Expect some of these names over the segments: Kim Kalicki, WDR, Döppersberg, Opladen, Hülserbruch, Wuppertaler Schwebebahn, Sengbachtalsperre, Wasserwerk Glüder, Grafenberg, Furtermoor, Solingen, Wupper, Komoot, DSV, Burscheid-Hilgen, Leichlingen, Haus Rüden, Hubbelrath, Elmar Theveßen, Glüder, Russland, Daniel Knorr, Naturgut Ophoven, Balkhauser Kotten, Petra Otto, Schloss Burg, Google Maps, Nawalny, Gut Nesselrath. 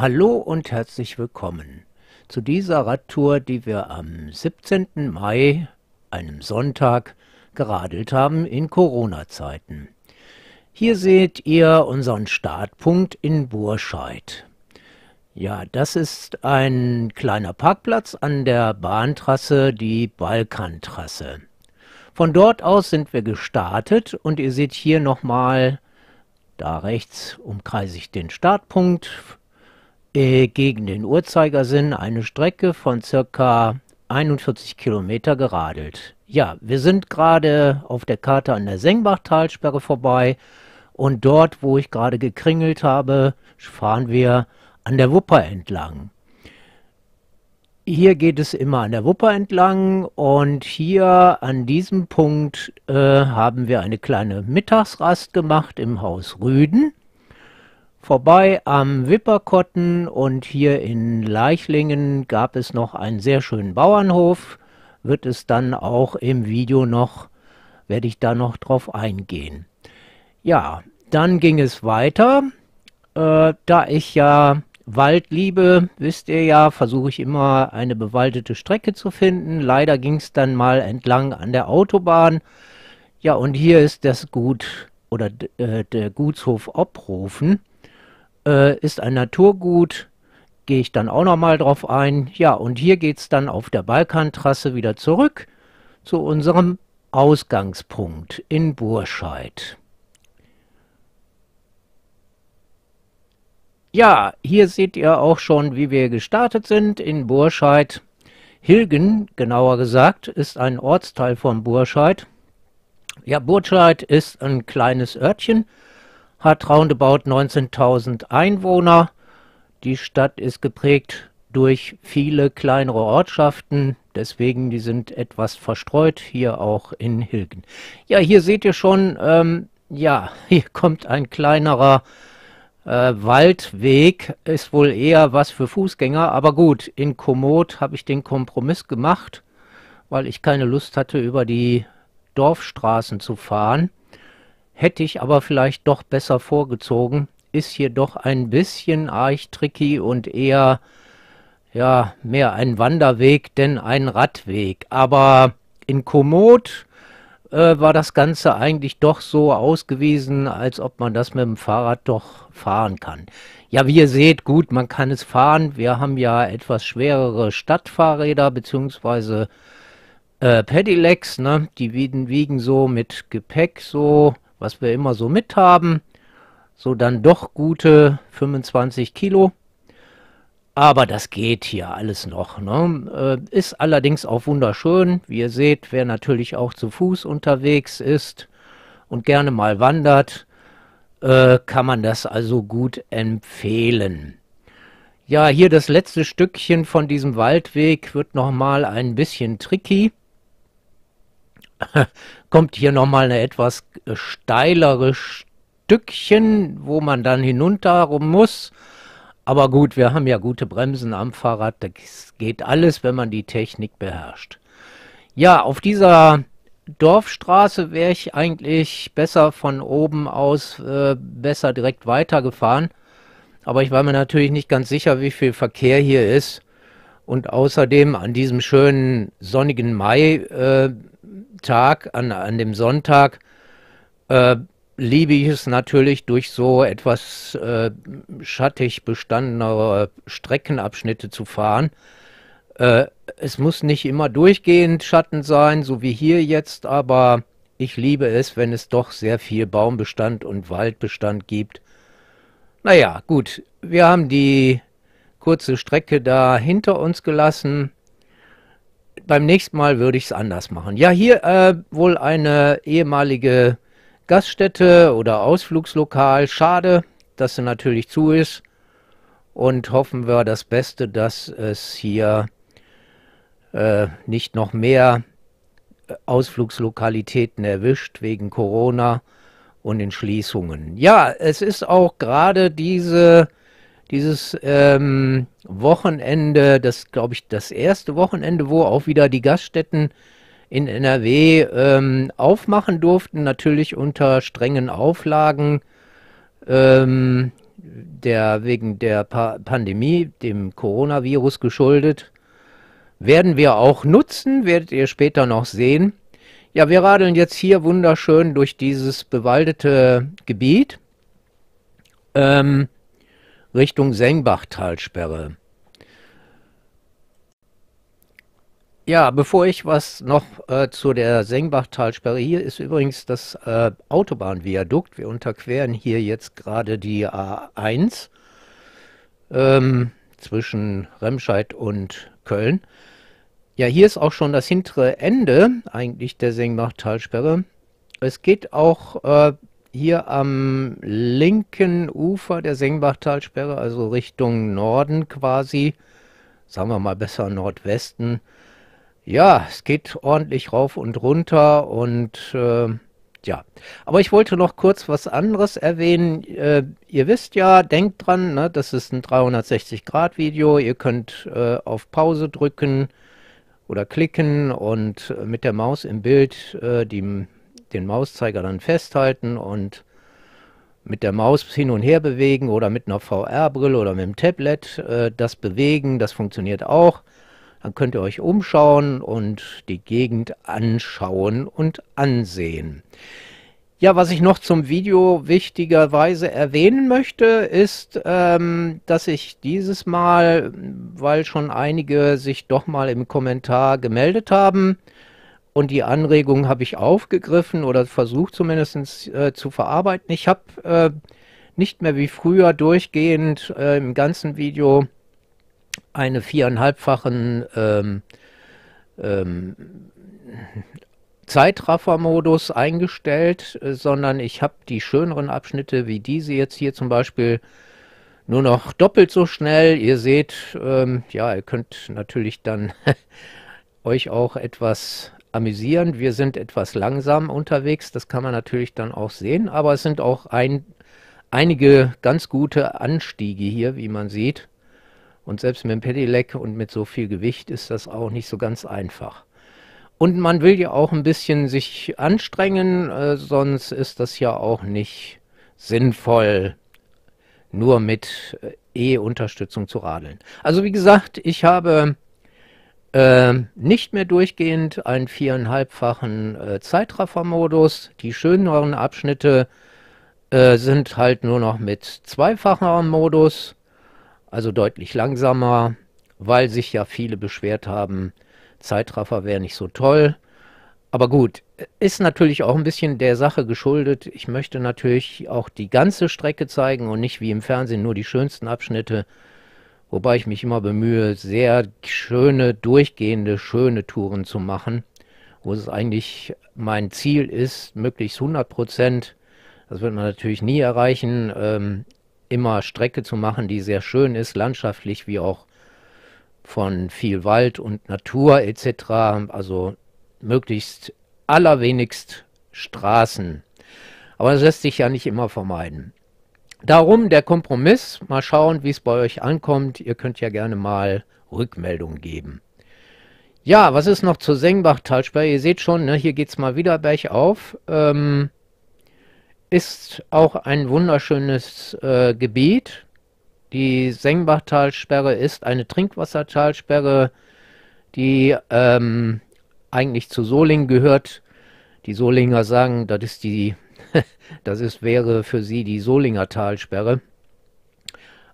Hallo und herzlich willkommen zu dieser Radtour, die wir am 17. Mai, einem Sonntag, geradelt haben in Corona-Zeiten. Hier seht ihr unseren Startpunkt in Burscheid. Ja, das ist ein kleiner Parkplatz an der Bahntrasse, die Balkantrasse. Von dort aus sind wir gestartet und ihr seht hier nochmal, da rechts umkreise ich den Startpunkt, gegen den Uhrzeigersinn eine Strecke von circa 41 Kilometer geradelt. Ja, wir sind gerade auf der Karte an der Sengbachtalsperre vorbei und dort, wo ich gerade gekringelt habe, fahren wir an der Wupper entlang. Hier geht es immer an der Wupper entlang und hier an diesem Punkt haben wir eine kleine Mittagsrast gemacht im Haus Rüden. Vorbei am Wipperkotten und hier in Leichlingen gab es noch einen sehr schönen Bauernhof. Wird es dann auch im Video noch, werde ich da noch drauf eingehen. Ja, dann ging es weiter. Da ich ja Wald liebe, wisst ihr ja, versuche ich immer eine bewaldete Strecke zu finden. Leider ging es dann mal entlang an der Autobahn. Ja, und hier ist das Gut oder der Gutshof Ophoven. Ist ein Naturgut, gehe ich dann auch nochmal drauf ein. Ja, und hier geht es dann auf der Balkantrasse wieder zurück zu unserem Ausgangspunkt in Burscheid. Ja, hier seht ihr auch schon, wie wir gestartet sind in Burscheid. Hilgen, genauer gesagt, ist ein Ortsteil von Burscheid. Ja, Burscheid ist ein kleines Örtchen, hat roundabout 19.000 Einwohner. Die Stadt ist geprägt durch viele kleinere Ortschaften, deswegen die sind etwas verstreut, hier auch in Hilgen. Ja, hier seht ihr schon, ja, hier kommt ein kleinerer Waldweg, ist wohl eher was für Fußgänger, aber gut, in Komoot habe ich den Kompromiss gemacht, weil ich keine Lust hatte, über die Dorfstraßen zu fahren. Hätte ich aber vielleicht doch besser vorgezogen, ist hier doch ein bisschen arg tricky und eher, ja, mehr ein Wanderweg, denn ein Radweg. Aber in Komoot war das Ganze eigentlich doch so ausgewiesen, als ob man das mit dem Fahrrad doch fahren kann. Ja, wie ihr seht, gut, man kann es fahren. Wir haben ja etwas schwerere Stadtfahrräder, beziehungsweise Pedelecs, ne? Die wiegen so mit Gepäck so, was wir immer so mit haben, so dann doch gute 25 Kilo. Aber das geht hier alles noch, ne? Ist allerdings auch wunderschön. Wie ihr seht, wer natürlich auch zu Fuß unterwegs ist und gerne mal wandert, kann man das also gut empfehlen. Ja, hier das letzte Stückchen von diesem Waldweg wird nochmal ein bisschen tricky. Kommt hier nochmal eine etwas steilere Stückchen, wo man dann hinunter rum muss. Aber gut, wir haben ja gute Bremsen am Fahrrad. Das geht alles, wenn man die Technik beherrscht. Ja, auf dieser Dorfstraße wäre ich eigentlich besser von oben aus besser direkt weitergefahren. Aber ich war mir natürlich nicht ganz sicher, wie viel Verkehr hier ist. Und außerdem an diesem schönen sonnigen Mai Tag, an dem Sonntag, liebe ich es natürlich, durch so etwas schattig bestandene Streckenabschnitte zu fahren. Es muss nicht immer durchgehend Schatten sein, so wie hier jetzt, aber ich liebe es, wenn es doch sehr viel Baumbestand und Waldbestand gibt. Naja, gut, wir haben die kurze Strecke da hinter uns gelassen. Beim nächsten Mal würde ich es anders machen. Ja, hier wohl eine ehemalige Gaststätte oder Ausflugslokal. Schade, dass sie natürlich zu ist. Und hoffen wir das Beste, dass es hier nicht noch mehr Ausflugslokalitäten erwischt wegen Corona und den Schließungen. Ja, es ist auch gerade dieses Wochenende, das glaube ich das erste Wochenende, wo auch wieder die Gaststätten in NRW aufmachen durften, natürlich unter strengen Auflagen. wegen der Pandemie, dem Coronavirus geschuldet. Werden wir auch nutzen, werdet ihr später noch sehen. Ja, wir radeln jetzt hier wunderschön durch dieses bewaldete Gebiet Richtung Sengbachtalsperre. Ja, bevor ich was noch zu der Sengbachtalsperre, hier ist übrigens das Autobahnviadukt. Wir unterqueren hier jetzt gerade die A1 zwischen Remscheid und Köln. Ja, hier ist auch schon das hintere Ende eigentlich der Sengbachtalsperre. Es geht auch hier am linken Ufer der Sengbachtalsperre, also Richtung Norden quasi, sagen wir mal besser Nordwesten. Ja, es geht ordentlich rauf und runter und ja. Aber ich wollte noch kurz was anderes erwähnen. Ihr wisst ja, denkt dran, ne, das ist ein 360-Grad-Video. Ihr könnt auf Pause drücken oder klicken und mit der Maus im Bild den Mauszeiger dann festhalten und mit der Maus hin und her bewegen oder mit einer VR-Brille oder mit dem Tablet das bewegen. Das funktioniert auch. Dann könnt ihr euch umschauen und die Gegend anschauen und ansehen. Ja, was ich noch zum Video wichtigerweise erwähnen möchte, ist, dass ich dieses Mal, weil schon einige sich doch mal im Kommentar gemeldet haben und die Anregung habe ich aufgegriffen oder versucht zumindest zu verarbeiten. Ich habe nicht mehr wie früher durchgehend im ganzen Video eine 4,5-fachen Zeitraffer-Modus eingestellt, sondern ich habe die schöneren Abschnitte wie diese jetzt hier zum Beispiel nur noch doppelt so schnell. Ihr seht, ja, ihr könnt natürlich dann euch auch etwas amüsieren. Wir sind etwas langsam unterwegs, das kann man natürlich dann auch sehen, aber es sind auch einige ganz gute Anstiege hier, wie man sieht. Und selbst mit dem Pedelec und mit so viel Gewicht ist das auch nicht so ganz einfach. Und man will ja auch ein bisschen sich anstrengen, sonst ist das ja auch nicht sinnvoll, nur mit E-Unterstützung zu radeln. Also wie gesagt, ich habe nicht mehr durchgehend einen 4,5-fachen Zeitraffer-Modus. Die schöneren Abschnitte sind halt nur noch mit 2-facherem Modus. Also deutlich langsamer, weil sich ja viele beschwert haben, Zeitraffer wäre nicht so toll. Aber gut, ist natürlich auch ein bisschen der Sache geschuldet. Ich möchte natürlich auch die ganze Strecke zeigen und nicht wie im Fernsehen nur die schönsten Abschnitte. Wobei ich mich immer bemühe, sehr schöne, durchgehende, schöne Touren zu machen. Wo es eigentlich mein Ziel ist, möglichst 100%, das wird man natürlich nie erreichen, immer Strecke zu machen, die sehr schön ist, landschaftlich wie auch von viel Wald und Natur etc. Also möglichst allerwenigst Straßen. Aber das lässt sich ja nicht immer vermeiden. Darum der Kompromiss. Mal schauen, wie es bei euch ankommt. Ihr könnt ja gerne mal Rückmeldung geben. Ja, was ist noch zur Sengbachtalsperre? Ihr seht schon, ne, hier geht es mal wieder bergauf. Ist auch ein wunderschönes Gebiet. Die Sengbachtalsperre ist eine Trinkwassertalsperre, die eigentlich zu Solingen gehört. Die Solinger sagen, das ist die, wäre für sie die Solinger Talsperre.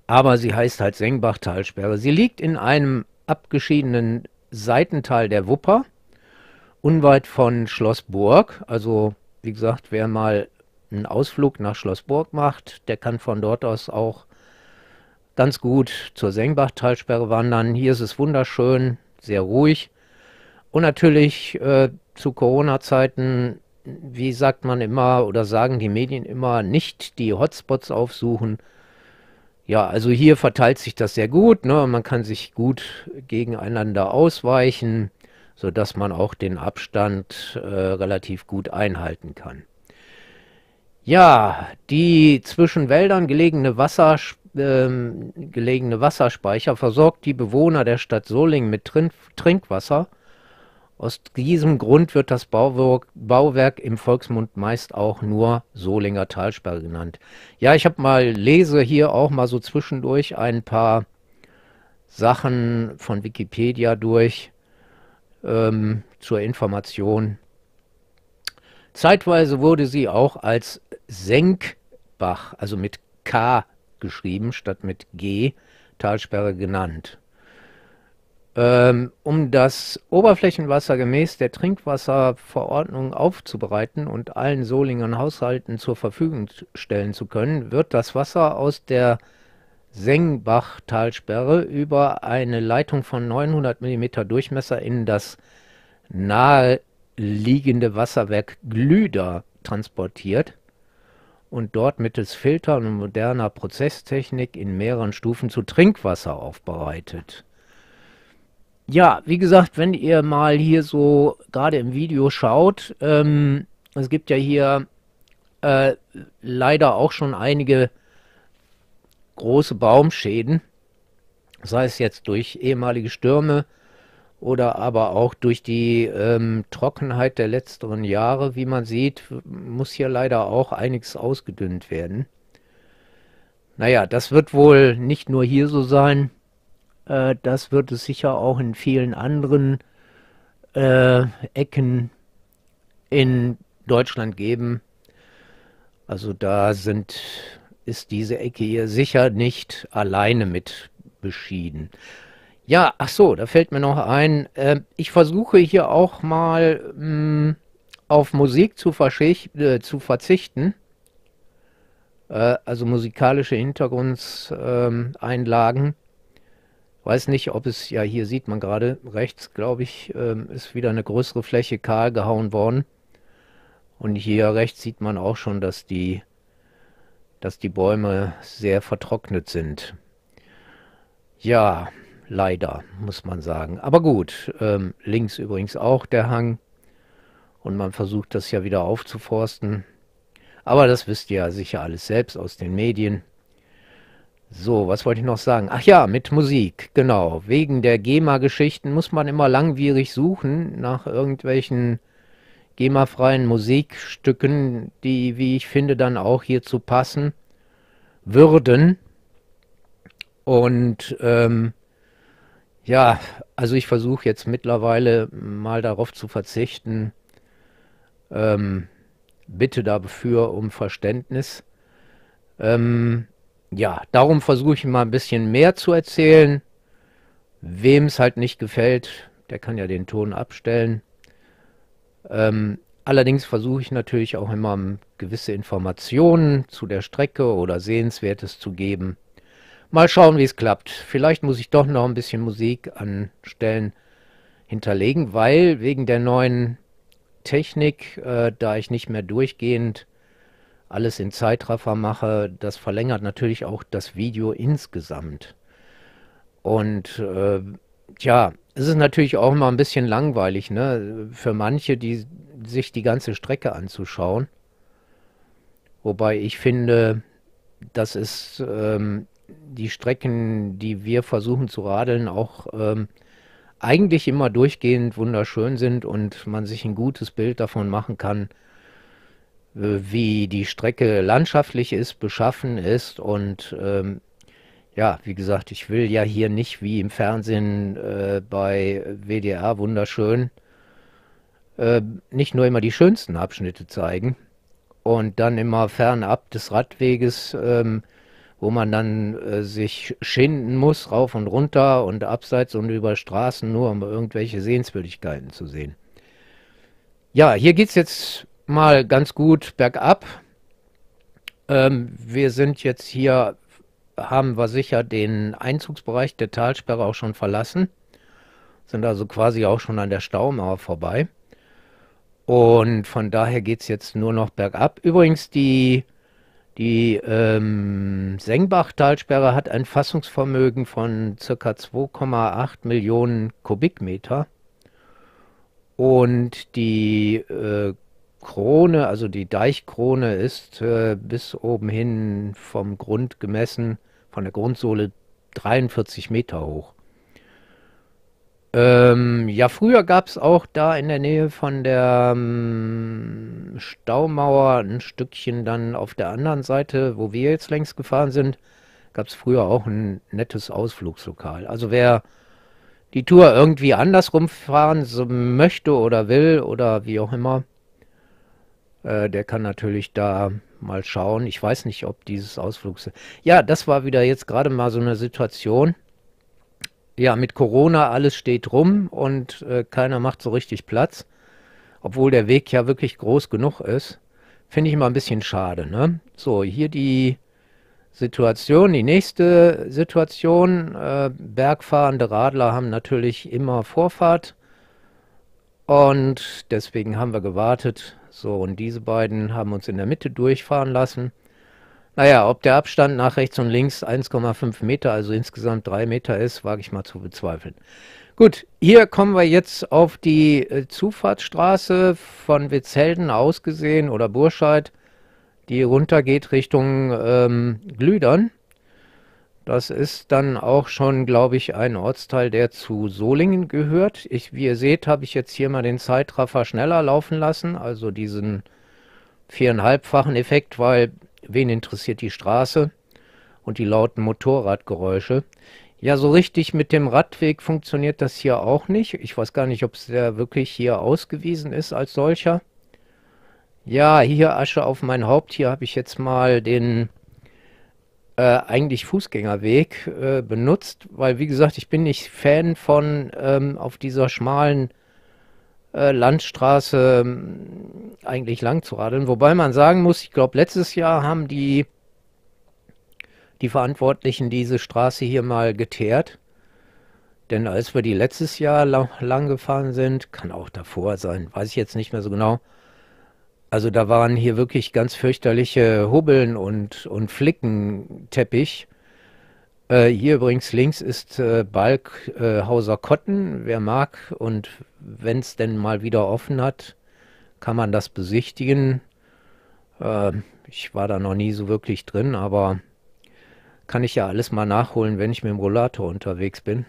Aber sie heißt halt Sengbachtalsperre. Sie liegt in einem abgeschiedenen Seitental der Wupper, unweit von Schloss Burg. Also wie gesagt, wer mal einen Ausflug nach Schloss Burg macht, der kann von dort aus auch ganz gut zur Sengbachtalsperre wandern. Hier ist es wunderschön, sehr ruhig und natürlich zu Corona-Zeiten, wie sagt man immer oder sagen die Medien immer, nicht die Hotspots aufsuchen. Ja, also hier verteilt sich das sehr gut, ne? Man kann sich gut gegeneinander ausweichen, sodass man auch den Abstand relativ gut einhalten kann. Ja, die zwischen Wäldern gelegene, Wasserspeicher versorgt die Bewohner der Stadt Solingen mit Trinkwasser Aus diesem Grund wird das Bauwerk im Volksmund meist auch nur Solinger Talsperre genannt. Ja, ich habe mal, lese hier auch mal so zwischendurch ein paar Sachen von Wikipedia durch zur Information. Zeitweise wurde sie auch als Sengbach, also mit K geschrieben, statt mit G, Talsperre genannt. Um das Oberflächenwasser gemäß der Trinkwasserverordnung aufzubereiten und allen Solingern Haushalten zur Verfügung stellen zu können, wird das Wasser aus der Sengbachtalsperre über eine Leitung von 900 mm Durchmesser in das naheliegende Wasserwerk Glüder transportiert und dort mittels Filtern und moderner Prozesstechnik in mehreren Stufen zu Trinkwasser aufbereitet. Ja, wie gesagt, wenn ihr mal hier so gerade im Video schaut, es gibt ja hier leider auch schon einige große Baumschäden, sei es jetzt durch ehemalige Stürme oder aber auch durch die Trockenheit der letzteren Jahre. Wie man sieht, muss hier leider auch einiges ausgedünnt werden. Naja, das wird wohl nicht nur hier so sein. Das wird es sicher auch in vielen anderen Ecken in Deutschland geben. Also da ist diese Ecke hier sicher nicht alleine mit beschieden. Ja, ach so, da fällt mir noch ein, ich versuche hier auch mal auf Musik zu verzichten. Also musikalische Hintergrundeinlagen. Weiß nicht, ob es, ja hier sieht man gerade, rechts glaube ich, ist wieder eine größere Fläche kahl gehauen worden. Und hier rechts sieht man auch schon, dass die Bäume sehr vertrocknet sind. Ja, leider, muss man sagen. Aber gut, links übrigens auch der Hang. Und man versucht das ja wieder aufzuforsten. Aber das wisst ihr ja sicher alles selbst aus den Medien. So, was wollte ich noch sagen? Ach ja, mit Musik, genau. Wegen der GEMA-Geschichten muss man immer langwierig suchen nach irgendwelchen GEMA-freien Musikstücken, die, wie ich finde, dann auch hierzu passen würden. Und ja, also ich versuche jetzt mittlerweile mal darauf zu verzichten. Bitte dafür um Verständnis. Ja, darum versuche ich mal ein bisschen mehr zu erzählen. Wem es halt nicht gefällt, der kann ja den Ton abstellen. Allerdings versuche ich natürlich auch immer gewisse Informationen zu der Strecke oder Sehenswertes zu geben. Mal schauen, wie es klappt. Vielleicht muss ich doch noch ein bisschen Musik an Stellen hinterlegen, weil wegen der neuen Technik, da ich nicht mehr durchgehend alles in Zeitraffer mache, das verlängert natürlich auch das Video insgesamt. Und ja, es ist natürlich auch mal ein bisschen langweilig, ne, für manche, die sich die ganze Strecke anzuschauen. Wobei ich finde, das ist die Strecken, die wir versuchen zu radeln, auch eigentlich immer durchgehend wunderschön sind und man sich ein gutes Bild davon machen kann, wie die Strecke landschaftlich ist, beschaffen ist und ja, wie gesagt, ich will ja hier nicht wie im Fernsehen bei WDR wunderschön nicht nur immer die schönsten Abschnitte zeigen und dann immer fernab des Radweges, wo man dann sich schinden muss, rauf und runter und abseits und über Straßen, nur um irgendwelche Sehenswürdigkeiten zu sehen. Ja, hier geht's jetzt mal ganz gut bergab. Wir sind jetzt hier, haben wir sicher den Einzugsbereich der Talsperre auch schon verlassen, sind also quasi auch schon an der Staumauer vorbei und von daher geht es jetzt nur noch bergab. Übrigens, die Sengbachtalsperre hat ein Fassungsvermögen von ca. 2,8 Millionen Kubikmeter und die Krone, also die Deichkrone, ist bis oben hin vom Grund gemessen, von der Grundsohle 43 Meter hoch. Ja, früher gab es auch da in der Nähe von der Staumauer ein Stückchen dann auf der anderen Seite, wo wir jetzt längst gefahren sind, gab es früher auch ein nettes Ausflugslokal. Also wer die Tour irgendwie andersrum fahren möchte oder will oder wie auch immer, der kann natürlich da mal schauen. Ich weiß nicht, ob dieses Ausflugs... Ja, das war wieder jetzt gerade mal so eine Situation. Ja, mit Corona alles steht rum und keiner macht so richtig Platz, obwohl der Weg ja wirklich groß genug ist. Finde ich immer ein bisschen schade, ne? So, hier die Situation, die nächste Situation. Bergfahrende Radler haben natürlich immer Vorfahrt und deswegen haben wir gewartet. So, und diese beiden haben uns in der Mitte durchfahren lassen. Naja, ob der Abstand nach rechts und links 1,5 Meter, also insgesamt 3 Meter ist, wage ich mal zu bezweifeln. Gut, hier kommen wir jetzt auf die Zufahrtsstraße von Witzhelden aus gesehen oder Burscheid, die runter geht Richtung Glüdern. Das ist dann auch schon, glaube ich, ein Ortsteil, der zu Solingen gehört. Wie ihr seht, habe ich jetzt hier mal den Zeitraffer schneller laufen lassen, also diesen 4,5-fachen Effekt, weil... Wen interessiert die Straße und die lauten Motorradgeräusche? Ja, so richtig mit dem Radweg funktioniert das hier auch nicht. Ich weiß gar nicht, ob es der wirklich hier ausgewiesen ist als solcher. Ja, hier Asche auf mein Haupt. Hier habe ich jetzt mal den eigentlich Fußgängerweg benutzt, weil, wie gesagt, ich bin nicht Fan von auf dieser schmalen Landstraße eigentlich lang zu radeln. Wobei man sagen muss, ich glaube, letztes Jahr haben die Verantwortlichen diese Straße hier mal geteert. Denn als wir die letztes Jahr lang gefahren sind, kann auch davor sein, weiß ich jetzt nicht mehr so genau. Also da waren hier wirklich ganz fürchterliche Hubbeln und Flickenteppich. Hier übrigens links ist Balkhauser Kotten, wer mag, und wenn es denn mal wieder offen hat, kann man das besichtigen. Ich war da noch nie so wirklich drin, aber kann ich ja alles mal nachholen, wenn ich mit dem Rollator unterwegs bin.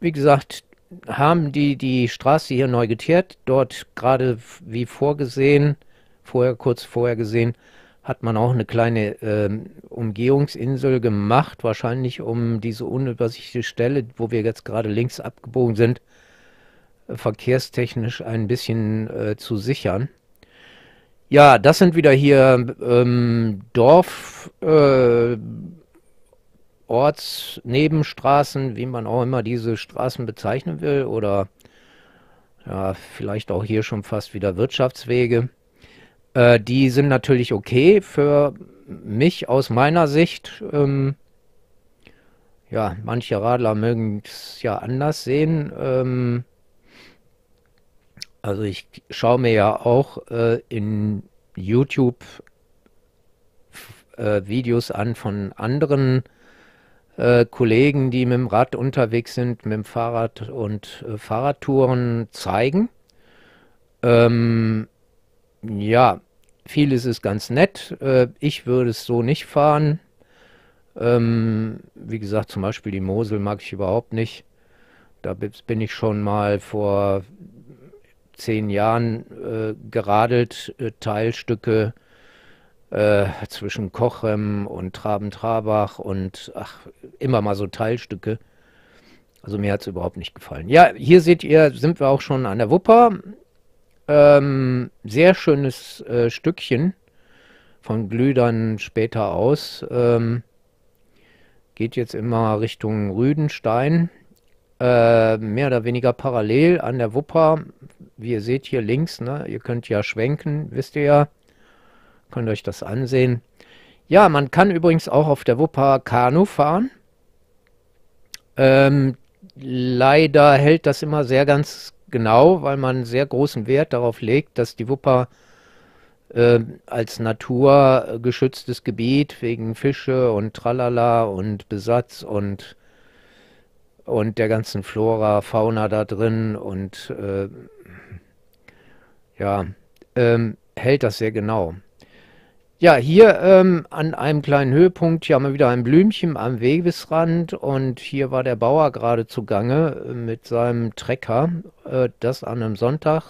Wie gesagt, haben die Straße hier neu geteert, dort gerade wie kurz vorher gesehen, hat man auch eine kleine Umgehungsinsel gemacht, wahrscheinlich um diese unübersichtliche Stelle, wo wir jetzt gerade links abgebogen sind, verkehrstechnisch ein bisschen zu sichern. Ja, das sind wieder hier Ortsnebenstraßen, wie man auch immer diese Straßen bezeichnen will, oder ja, vielleicht auch hier schon fast wieder Wirtschaftswege. Die sind natürlich okay für mich aus meiner Sicht. Ja, manche Radler mögen es ja anders sehen. Also ich schaue mir ja auch in YouTube Videos an von anderen Kollegen, die mit dem Rad unterwegs sind, mit dem Fahrrad und Fahrradtouren zeigen. Ja, vieles ist ganz nett. Ich würde es so nicht fahren. Wie gesagt, zum Beispiel die Mosel mag ich überhaupt nicht. Da bin ich schon mal vor 10 Jahren geradelt, Teilstücke zwischen Kochem und Traben-Trabach und ach, immer mal so Teilstücke. Also mir hat es überhaupt nicht gefallen. Ja, hier seht ihr, sind wir auch schon an der Wupper. Sehr schönes Stückchen von Glüdern später aus. Geht jetzt immer Richtung Rüdenstein. Mehr oder weniger parallel an der Wupper. Wie ihr seht hier links, ne? Ihr könnt ja schwenken, wisst ihr ja. Könnt euch das ansehen. Ja, man kann übrigens auch auf der Wupper Kanu fahren. Leider hält das immer sehr ganz genau, weil man sehr großen Wert darauf legt, dass die Wupper als naturgeschütztes Gebiet wegen Fische und Tralala und Besatz und der ganzen Flora, Fauna da drin und hält das sehr genau. Ja, hier an einem kleinen Höhepunkt, hier haben wir wieder ein Blümchen am Wegesrand und hier war der Bauer gerade zugange mit seinem Trecker, das an einem Sonntag.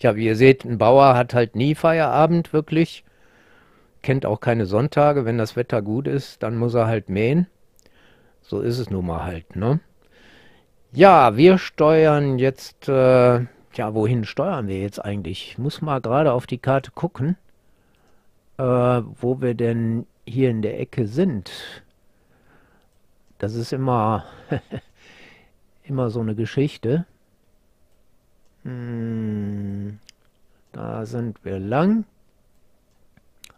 Ja, wie ihr seht, ein Bauer hat halt nie Feierabend wirklich, kennt auch keine Sonntage, wenn das Wetter gut ist, dann muss er halt mähen. So ist es nun mal halt, ne? Ja, wir steuern jetzt, ja, wohin steuern wir jetzt eigentlich? Ich muss mal gerade auf die Karte gucken, wo wir denn hier in der Ecke sind. Das ist immer, immer so eine Geschichte. Da sind wir lang.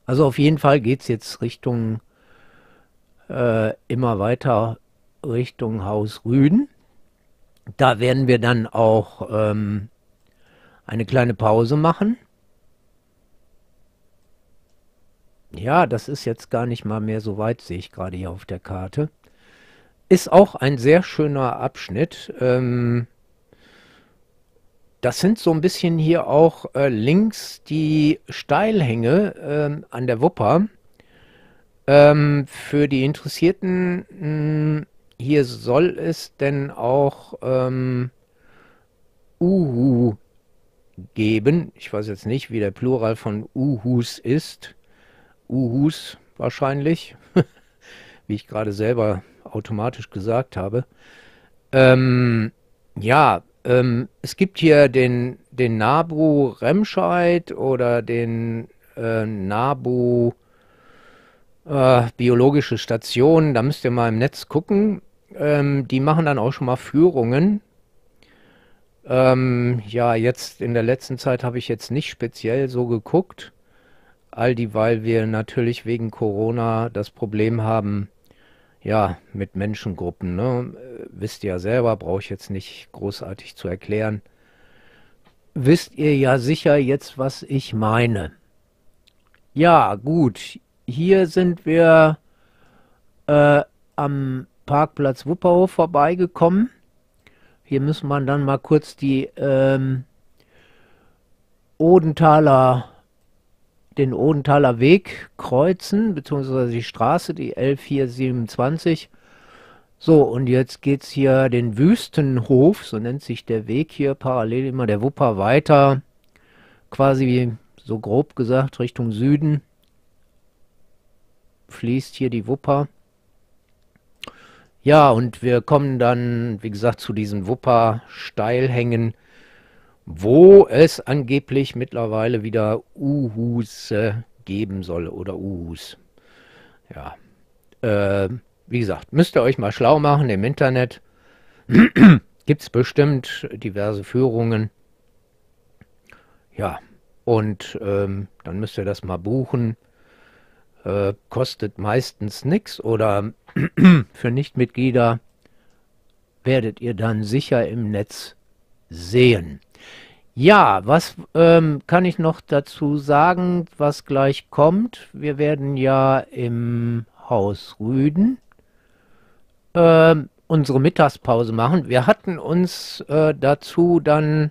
Also auf jeden Fall geht es jetzt Richtung, immer weiter Richtung Haus Rüden. Da werden wir dann auch eine kleine Pause machen. Ja, das ist jetzt gar nicht mal mehr so weit, sehe ich gerade hier auf der Karte. Ist auch ein sehr schöner Abschnitt. Das sind so ein bisschen hier auch links die Steilhänge an der Wupper. Für die Interessierten, hier soll es denn auch Uhu geben. Ich weiß jetzt nicht, wie der Plural von Uhus ist. Uhus wahrscheinlich, wie ich gerade selber automatisch gesagt habe. Ja, es gibt hier den NABU Remscheid oder den NABU biologische Stationen, da müsst ihr mal im Netz gucken. Die machen dann auch schon mal Führungen. Ja, jetzt in der letzten Zeit habe ich jetzt nicht speziell so geguckt. All die, weil wir natürlich wegen Corona das Problem haben, ja, mit Menschengruppen, ne? Wisst ihr ja selber, brauche ich jetzt nicht großartig zu erklären. Wisst ihr ja sicher jetzt, was ich meine. Ja, gut. Hier sind wir am Parkplatz Wupperhof vorbeigekommen. Hier müssen wir dann mal kurz die den Odenthaler Weg kreuzen, beziehungsweise die Straße, die L427. So, und jetzt geht es hier den Wüstenhof, so nennt sich der Weg hier, parallel immer der Wupper weiter, quasi so grob gesagt Richtung Süden fließt hier die Wupper. Ja, und wir kommen dann, wie gesagt, zu diesen Wupper-Steilhängen, wo es angeblich mittlerweile wieder Uhus geben soll oder Uhus. Ja, wie gesagt, müsst ihr euch mal schlau machen im Internet. Gibt es bestimmt diverse Führungen. Ja, und dann müsst ihr das mal buchen. Kostet meistens nichts oder für Nichtmitglieder werdet ihr dann sicher im Netz sehen. Ja, was kann ich noch dazu sagen, was gleich kommt? Wir werden ja im Haus Rüden unsere Mittagspause machen. Wir hatten uns dazu dann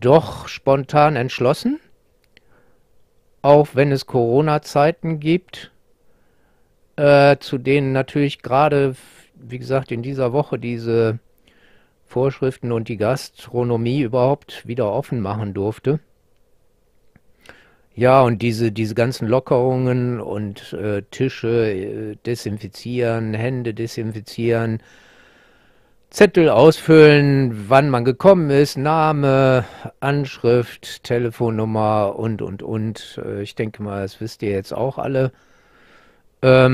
doch spontan entschlossen. Auch wenn es Corona-Zeiten gibt, zu denen natürlich gerade, wie gesagt, in dieser Woche diese Vorschriften und die Gastronomie überhaupt wieder offen machen durfte. Ja, und diese ganzen Lockerungen und Tische desinfizieren, Hände desinfizieren, Zettel ausfüllen, wann man gekommen ist, Name, Anschrift, Telefonnummer und. Ich denke mal, das wisst ihr jetzt auch alle. Das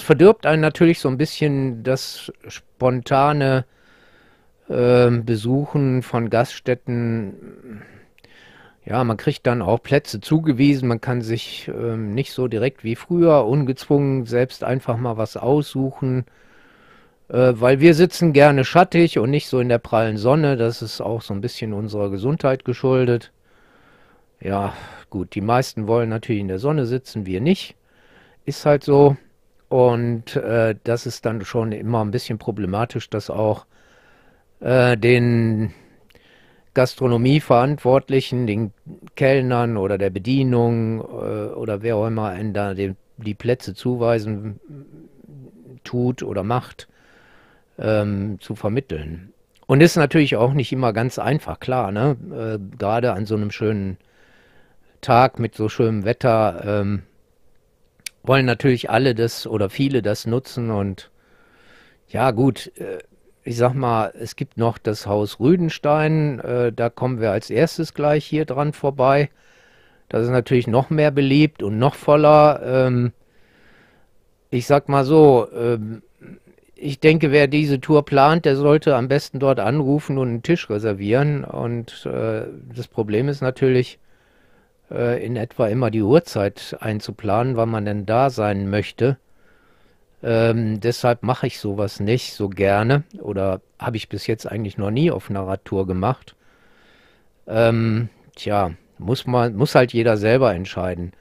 verdirbt einen natürlich so ein bisschen das spontane Besuchen von Gaststätten. Ja, man kriegt dann auch Plätze zugewiesen, man kann sich nicht so direkt wie früher ungezwungen selbst einfach mal was aussuchen. Weil wir sitzen gerne schattig und nicht so in der prallen Sonne. Das ist auch so ein bisschen unserer Gesundheit geschuldet. Ja, gut, die meisten wollen natürlich in der Sonne sitzen, wir nicht. Ist halt so. Und das ist dann schon immer ein bisschen problematisch, dass auch den Gastronomieverantwortlichen, den Kellnern oder der Bedienung oder wer auch immer einen da die Plätze zuweisen tut oder macht, zu vermitteln. Und ist natürlich auch nicht immer ganz einfach, klar, ne? Gerade an so einem schönen Tag mit so schönem Wetter wollen natürlich alle das oder viele das nutzen. Und ja gut, ich sag mal, es gibt noch das Haus Rüdenstein, da kommen wir als erstes gleich hier dran vorbei. Das ist natürlich noch mehr beliebt und noch voller. Ich sag mal so, ich denke, wer diese Tour plant, der sollte am besten dort anrufen und einen Tisch reservieren. Und das Problem ist natürlich, in etwa immer die Uhrzeit einzuplanen, wann man denn da sein möchte. Deshalb mache ich sowas nicht so gerne oder habe ich bis jetzt eigentlich noch nie auf einer Radtour gemacht. Tja, muss halt jeder selber entscheiden.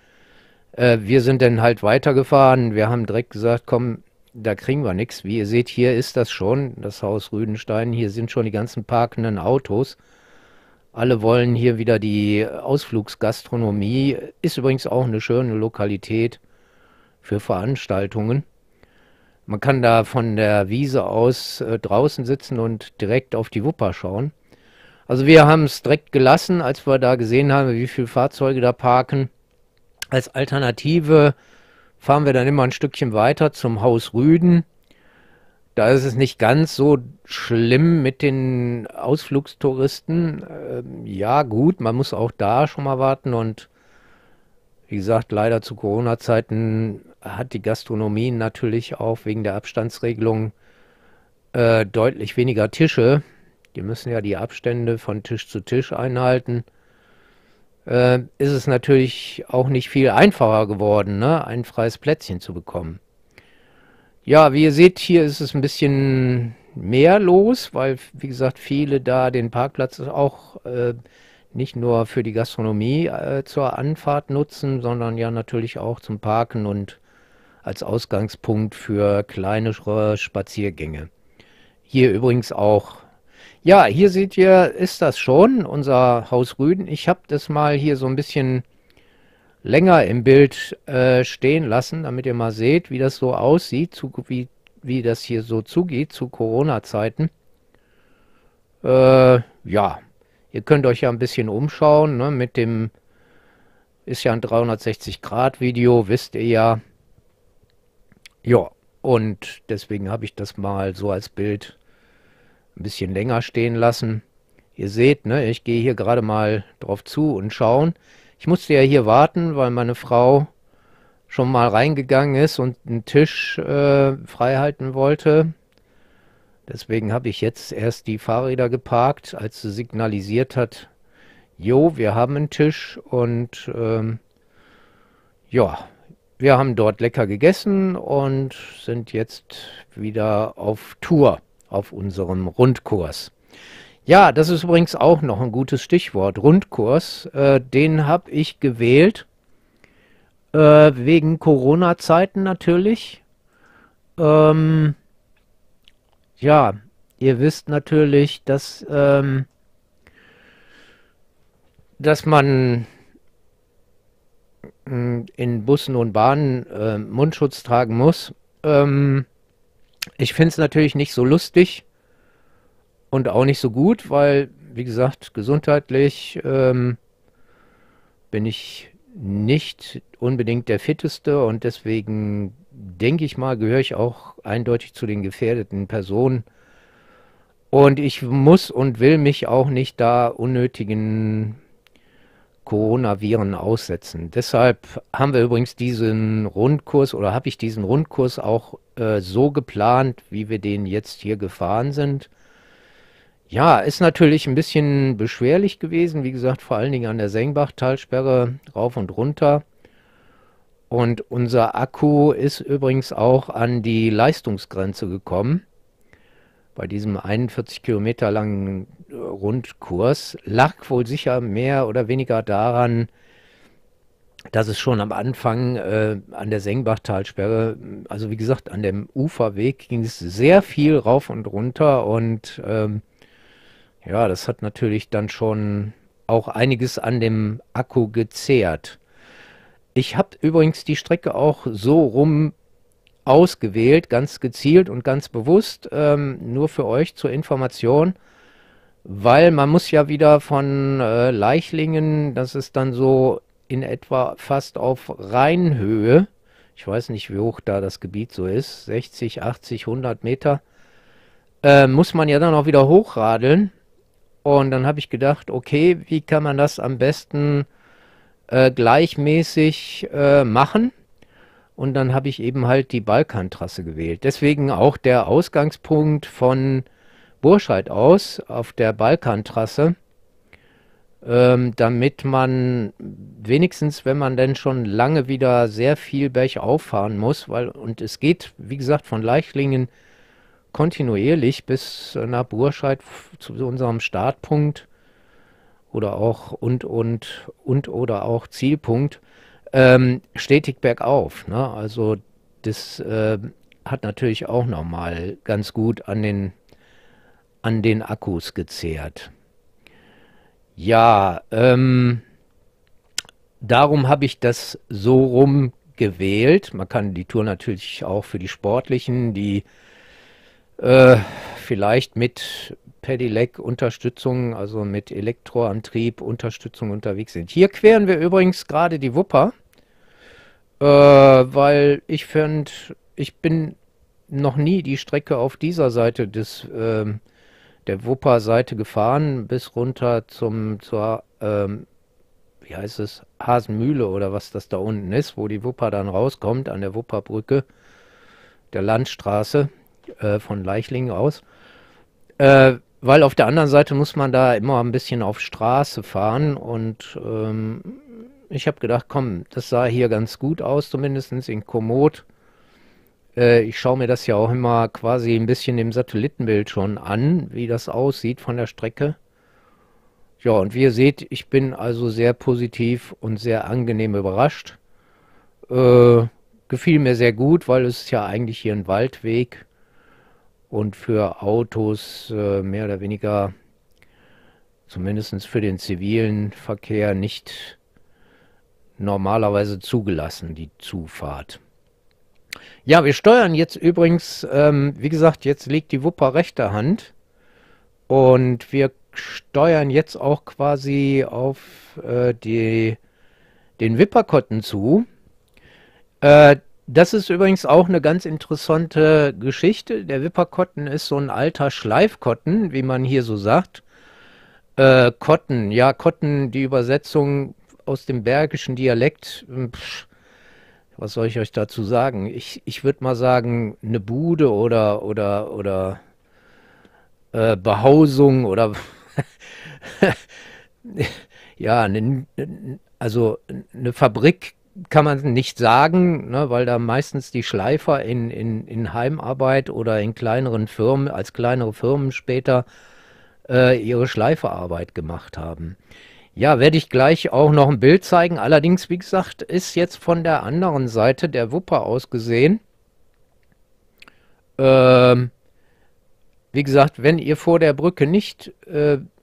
Wir sind dann halt weitergefahren, wir haben direkt gesagt, komm, da kriegen wir nichts. Wie ihr seht, hier ist das schon, das Haus Rüdenstein, hier sind schon die ganzen parkenden Autos. Alle wollen hier wieder die Ausflugsgastronomie, ist übrigens auch eine schöne Lokalität für Veranstaltungen. Man kann da von der Wiese aus draußen sitzen und direkt auf die Wupper schauen. Also wir haben es direkt gelassen, als wir da gesehen haben, wie viele Fahrzeuge da parken. Als Alternative fahren wir dann immer ein Stückchen weiter zum Haus Rüden. Da ist es nicht ganz so schlimm mit den Ausflugstouristen. Ja gut, man muss auch da schon mal warten und wie gesagt, leider zu Corona-Zeiten hat die Gastronomie natürlich auch wegen der Abstandsregelung deutlich weniger Tische. Die müssen ja die Abstände von Tisch zu Tisch einhalten. Ist es natürlich auch nicht viel einfacher geworden, ne, ein freies Plätzchen zu bekommen. Ja, wie ihr seht, hier ist es ein bisschen mehr los, weil, wie gesagt, viele da den Parkplatz auch nicht nur für die Gastronomie zur Anfahrt nutzen, sondern ja natürlich auch zum Parken und als Ausgangspunkt für kleinere Spaziergänge. Hier übrigens auch. Ja, hier seht ihr, ist das schon, unser Haus Rüden. Ich habe das mal hier so ein bisschen länger im Bild stehen lassen, damit ihr mal seht, wie das so aussieht, wie das hier so zugeht zu Corona-Zeiten. Ja, ihr könnt euch ja ein bisschen umschauen, ne, mit dem, ist ja ein 360-Grad-Video, wisst ihr ja. Ja, und deswegen habe ich das mal so als Bild ein bisschen länger stehen lassen. Ihr seht, ne, ich gehe hier gerade mal drauf zu und schauen. Ich musste ja hier warten, weil meine Frau schon mal reingegangen ist und einen Tisch freihalten wollte. Deswegen habe ich jetzt erst die Fahrräder geparkt, als sie signalisiert hat, jo, wir haben einen Tisch und ja, wir haben dort lecker gegessen und sind jetzt wieder auf Tour, auf unserem Rundkurs. Ja, das ist übrigens auch noch ein gutes Stichwort, Rundkurs. Den habe ich gewählt, wegen Corona-Zeiten natürlich. Ja, ihr wisst natürlich, dass man in Bussen und Bahnen Mundschutz tragen muss. Ich finde es natürlich nicht so lustig und auch nicht so gut, weil, wie gesagt, gesundheitlich bin ich nicht unbedingt der Fitteste und deswegen denke ich mal, gehöre ich auch eindeutig zu den gefährdeten Personen. Und ich muss und will mich auch nicht da unnötigen Coronaviren aussetzen. Deshalb haben wir übrigens diesen Rundkurs oder habe ich diesen Rundkurs auch so geplant, wie wir den jetzt hier gefahren sind. Ja, ist natürlich ein bisschen beschwerlich gewesen, wie gesagt, vor allen Dingen an der Sengbachtalsperre rauf und runter. Und unser Akku ist übrigens auch an die Leistungsgrenze gekommen. Bei diesem 41 Kilometer langen Rundkurs lag wohl sicher mehr oder weniger daran, dass es schon am Anfang an der Sengbachtalsperre, also wie gesagt, an dem Uferweg ging es sehr viel rauf und runter und Ja, das hat natürlich dann schon auch einiges an dem Akku gezehrt. Ich habe übrigens die Strecke auch so rum ausgewählt, ganz gezielt und ganz bewusst, nur für euch zur Information, weil man muss ja wieder von Leichlingen, das ist dann so in etwa fast auf Rheinhöhe, ich weiß nicht, wie hoch da das Gebiet so ist, 60, 80, 100 Meter, muss man ja dann auch wieder hochradeln. Und dann habe ich gedacht, okay, wie kann man das am besten gleichmäßig machen? Und dann habe ich eben halt die Balkantrasse gewählt. Deswegen auch der Ausgangspunkt von Burscheid aus auf der Balkantrasse, damit man wenigstens, wenn man denn schon lange wieder sehr viel bergauf fahren muss, und es geht, wie gesagt, von Leichlingen kontinuierlich bis nach Burscheid zu unserem Startpunkt oder auch oder auch Zielpunkt, stetig bergauf, ne? Also das hat natürlich auch nochmal ganz gut an den Akkus gezehrt. Ja, darum habe ich das so rum gewählt. Man kann die Tour natürlich auch für die Sportlichen, die vielleicht mit Pedelec-Unterstützung, also mit Elektroantrieb Unterstützung unterwegs sind. Hier queren wir übrigens gerade die Wupper, weil ich finde, ich bin noch nie die Strecke auf dieser Seite der Wupper-Seite gefahren, bis runter zur wie heißt es, Hasenmühle oder was das da unten ist, wo die Wupper dann rauskommt, an der Wupperbrücke, der Landstraße von Leichlingen aus, weil auf der anderen Seite muss man da immer ein bisschen auf Straße fahren, und ich habe gedacht, komm, das sah hier ganz gut aus, zumindest in Komoot. Ich schaue mir das ja auch immer quasi ein bisschen im Satellitenbild schon an, wie das aussieht von der Strecke. Ja, und wie ihr seht, ich bin also sehr positiv und sehr angenehm überrascht. Gefiel mir sehr gut, weil es ist ja eigentlich hier ein Waldweg und für Autos mehr oder weniger, zumindest für den zivilen Verkehr, nicht normalerweise zugelassen, die Zufahrt. Ja, wir steuern jetzt übrigens, wie gesagt, jetzt liegt die Wupper rechter Hand und wir steuern jetzt auch quasi auf den Wipperkotten zu. Das ist übrigens auch eine ganz interessante Geschichte. Der Wipperkotten ist so ein alter Schleifkotten, wie man hier so sagt. Kotten, ja, Kotten, die Übersetzung aus dem bergischen Dialekt, was soll ich euch dazu sagen? Ich würde mal sagen, eine Bude oder Behausung oder ja, also eine Fabrik kann man nicht sagen, ne, weil da meistens die Schleifer in Heimarbeit oder in kleineren Firmen, als kleinere Firmen später ihre Schleiferarbeit gemacht haben. Ja, werde ich gleich auch noch ein Bild zeigen. Allerdings, wie gesagt, ist jetzt von der anderen Seite der Wupper aus gesehen. Wie gesagt, wenn ihr vor der Brücke nicht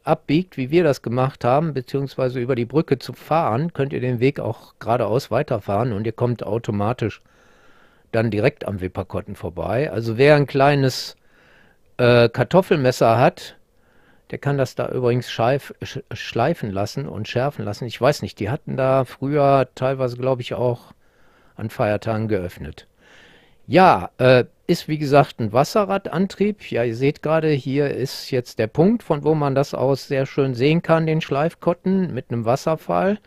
abbiegt, wie wir das gemacht haben, beziehungsweise über die Brücke zu fahren, könnt ihr den Weg auch geradeaus weiterfahren und ihr kommt automatisch dann direkt am Wipperkotten vorbei. Also wer ein kleines Kartoffelmesser hat, der kann das da übrigens schleifen lassen und schärfen lassen. Ich weiß nicht, die hatten da früher teilweise, glaube ich, auch an Feiertagen geöffnet. Ja, ist wie gesagt ein Wasserradantrieb. Ja, ihr seht gerade, hier ist jetzt der Punkt, von wo man das aus sehr schön sehen kann, den Schleifkotten mit einem Wasserfall.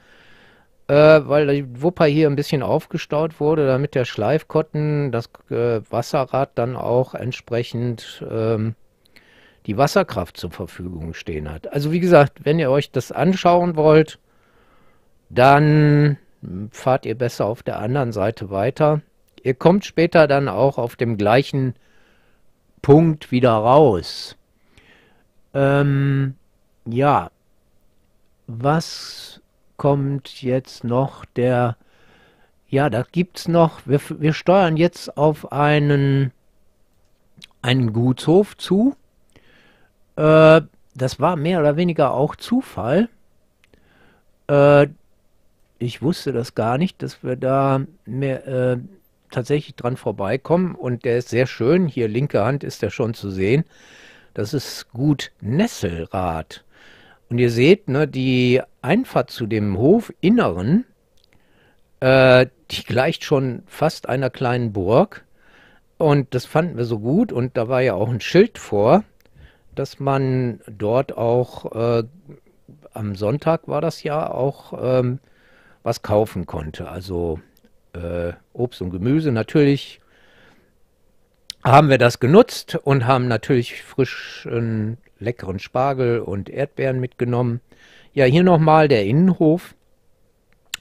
Weil die Wupper hier ein bisschen aufgestaut wurde, damit der Schleifkotten, das Wasserrad dann auch entsprechend die Wasserkraft zur Verfügung stehen hat. Also wie gesagt, wenn ihr euch das anschauen wollt, dann fahrt ihr besser auf der anderen Seite weiter. Ihr kommt später dann auch auf dem gleichen Punkt wieder raus. Ja, was kommt jetzt noch? Ja, da gibt es noch, wir steuern jetzt auf einen Gutshof zu. das war mehr oder weniger auch Zufall. Ich wusste das gar nicht, dass wir da mehr, tatsächlich dran vorbeikommen. Und der ist sehr schön. Hier linke Hand ist der schon zu sehen. Das ist Gut Nesselrath. Und ihr seht, ne, die Einfahrt zu dem Hofinneren, die gleicht schon fast einer kleinen Burg. Und das fanden wir so gut. Und da war ja auch ein Schild vor, dass man dort auch, am Sonntag war das ja, auch was kaufen konnte. Also Obst und Gemüse. Natürlich haben wir das genutzt und haben natürlich frischen, leckeren Spargel und Erdbeeren mitgenommen. Ja, hier nochmal der Innenhof.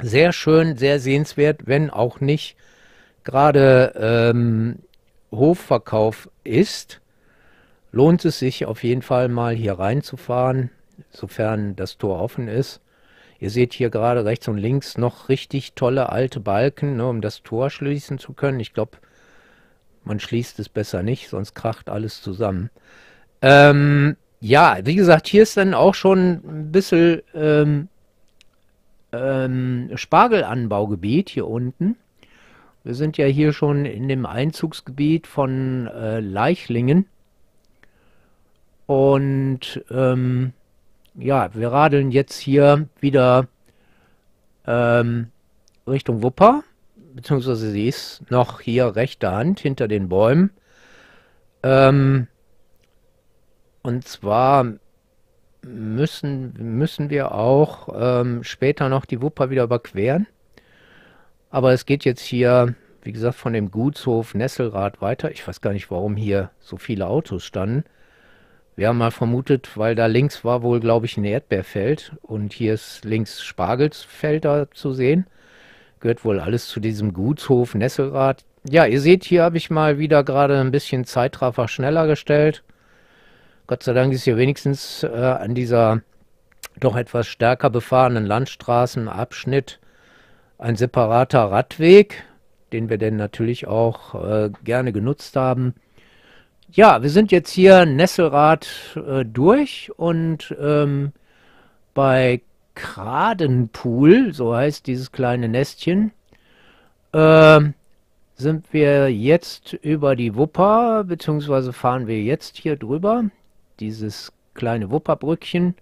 Sehr schön, sehr sehenswert, wenn auch nicht gerade Hofverkauf ist. Lohnt es sich auf jeden Fall mal hier reinzufahren, sofern das Tor offen ist. Ihr seht hier gerade rechts und links noch richtig tolle alte Balken, ne, um das Tor schließen zu können. Ich glaube, man schließt es besser nicht, sonst kracht alles zusammen. Ja, wie gesagt, hier ist dann auch schon ein bisschen Spargelanbaugebiet hier unten. Wir sind ja hier schon in dem Einzugsgebiet von Leichlingen. Und ja, wir radeln jetzt hier wieder Richtung Wupper, beziehungsweise sie ist noch hier rechte Hand hinter den Bäumen. Und zwar müssen wir auch später noch die Wupper wieder überqueren. Aber es geht jetzt hier, wie gesagt, von dem Gutshof Nesselrath weiter. Ich weiß gar nicht, warum hier so viele Autos standen. Wir haben mal vermutet, weil da links war wohl, glaube ich, ein Erdbeerfeld. Und hier ist links Spargelsfeld da zu sehen. Gehört wohl alles zu diesem Gutshof Nesselrath. Ja, ihr seht, hier habe ich mal wieder gerade ein bisschen Zeitraffer schneller gestellt. Gott sei Dank ist hier wenigstens an dieser doch etwas stärker befahrenen Landstraßenabschnitt ein separater Radweg, den wir denn natürlich auch gerne genutzt haben. Ja, wir sind jetzt hier Nesselrath durch und bei Kradenpool, so heißt dieses kleine Nestchen, sind wir jetzt über die Wupper, beziehungsweise fahren wir jetzt hier drüber, dieses kleine Wupperbrückchen,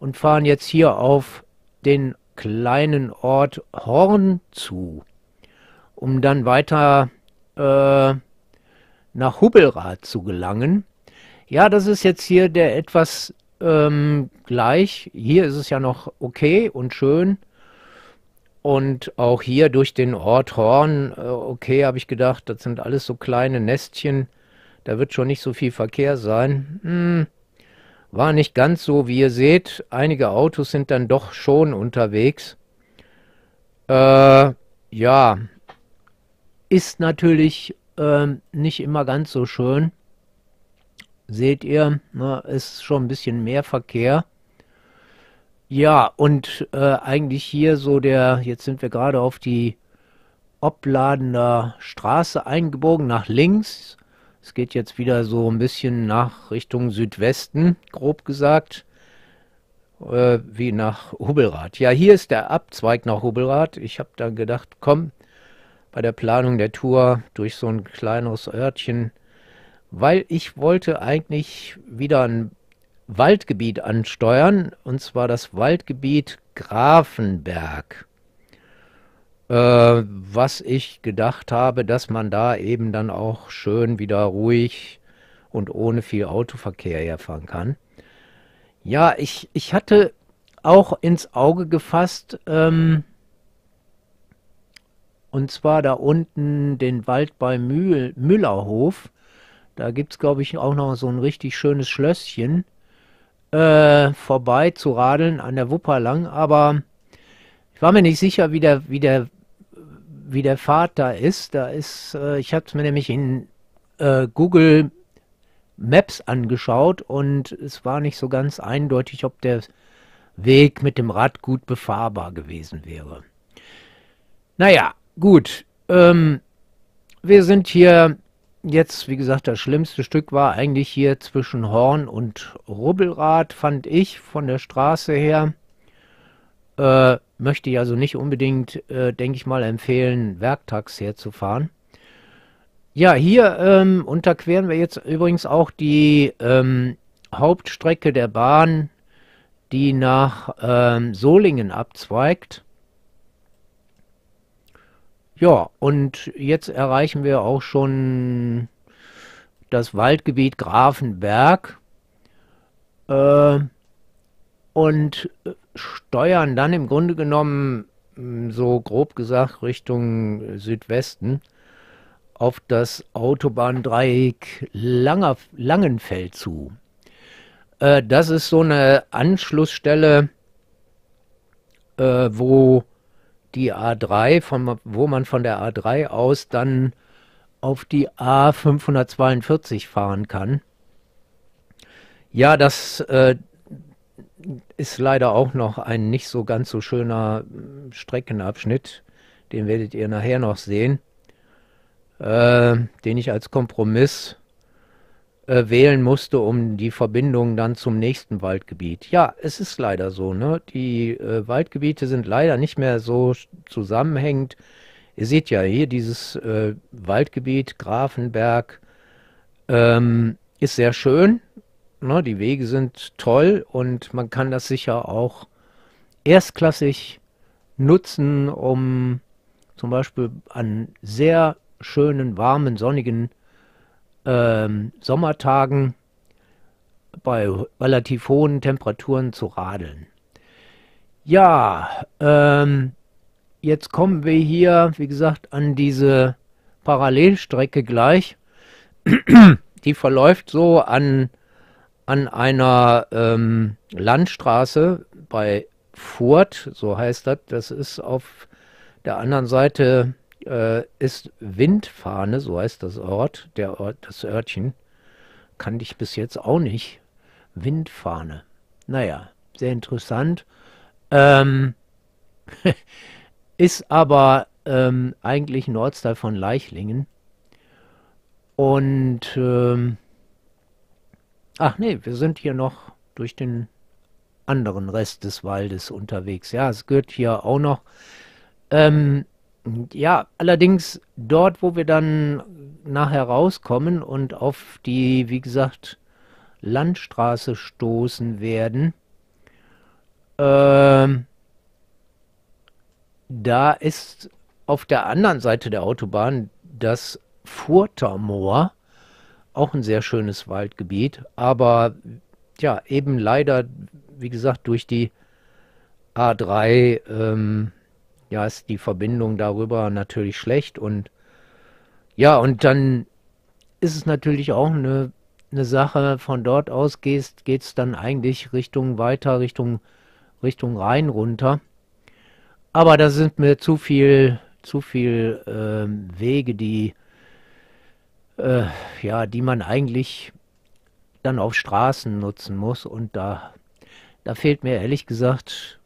und fahren jetzt hier auf den kleinen Ort Horn zu, um dann weiter nach Hubbelrath zu gelangen. Ja, das ist jetzt hier der etwas gleich. Hier ist es ja noch okay und schön. Und auch hier durch den Ort Horn, okay, habe ich gedacht, das sind alles so kleine Nestchen. Da wird schon nicht so viel Verkehr sein. War nicht ganz so, wie ihr seht. Einige Autos sind dann doch schon unterwegs. Ja, ist natürlich nicht immer ganz so schön. Seht ihr, na, ist schon ein bisschen mehr Verkehr. Ja, und eigentlich hier so der, jetzt sind wir gerade auf die Opladener Straße eingebogen, nach links. Es geht jetzt wieder so ein bisschen nach Richtung Südwesten, grob gesagt, wie nach Hubbelrath. Ja, hier ist der Abzweig nach Hubbelrath. Ich habe dann gedacht, komm, bei der Planung der Tour durch so ein kleineres Örtchen, weil ich wollte eigentlich wieder ein Waldgebiet ansteuern, und zwar das Waldgebiet Grafenberg. Was ich gedacht habe, dass man da eben dann auch schön wieder ruhig und ohne viel Autoverkehr herfahren kann. Ja, ich hatte auch ins Auge gefasst, und zwar da unten den Wald bei Müllerhof. Da gibt es, glaube ich, auch noch so ein richtig schönes Schlösschen, vorbei zu radeln an der Wupper lang. Aber ich war mir nicht sicher, wie der Pfad da ist. Ich habe es mir nämlich in Google Maps angeschaut und es war nicht so ganz eindeutig, ob der Weg mit dem Rad gut befahrbar gewesen wäre. Naja, gut. Wir sind hier jetzt, wie gesagt, das schlimmste Stück war eigentlich hier zwischen Horn und Rubbelrad, fand ich von der Straße her. Möchte ich also nicht unbedingt, denke ich mal, empfehlen, werktags herzufahren. Ja, hier unterqueren wir jetzt übrigens auch die Hauptstrecke der Bahn, die nach Solingen abzweigt. Ja, und jetzt erreichen wir auch schon das Waldgebiet Grafenberg und steuern dann im Grunde genommen, so grob gesagt, Richtung Südwesten auf das Autobahndreieck Langenfeld zu. Das ist so eine Anschlussstelle, wo die A3, wo man von der A3 aus dann auf die A542 fahren kann. Ja, das ist leider auch noch ein nicht so ganz so schöner Streckenabschnitt. Den werdet ihr nachher noch sehen, den ich als Kompromiss wählen musste, um die Verbindung dann zum nächsten Waldgebiet. Ja, es ist leider so, ne? Die Waldgebiete sind leider nicht mehr so zusammenhängend. Ihr seht ja hier, dieses Waldgebiet Grafenberg ist sehr schön. Ne? Die Wege sind toll und man kann das sicher auch erstklassig nutzen, um zum Beispiel an sehr schönen, warmen, sonnigen Sommertagen bei relativ hohen Temperaturen zu radeln. Ja, jetzt kommen wir hier, wie gesagt, an diese Parallelstrecke gleich. Die verläuft so an einer Landstraße bei Furth, so heißt das. Das ist auf der anderen Seite ist Windfahne, so heißt das Ort, das Örtchen, kannte ich bis jetzt auch nicht. Windfahne. Naja, sehr interessant. Ist aber eigentlich ein Ortsteil von Leichlingen. Und ach nee, wir sind hier noch durch den anderen Rest des Waldes unterwegs. Ja, es gehört hier auch noch. Ja, allerdings dort, wo wir dann nachher rauskommen und auf die, wie gesagt, Landstraße stoßen werden, da ist auf der anderen Seite der Autobahn das Furtermoor, auch ein sehr schönes Waldgebiet, aber ja, eben leider, wie gesagt, durch die A3, ja, ist die Verbindung darüber natürlich schlecht. Und ja, und dann ist es natürlich auch eine Sache, von dort aus geht es dann eigentlich Richtung Rhein runter. Aber da sind mir zu viel Wege, die, ja, die man eigentlich dann auf Straßen nutzen muss. Und da fehlt mir ehrlich gesagt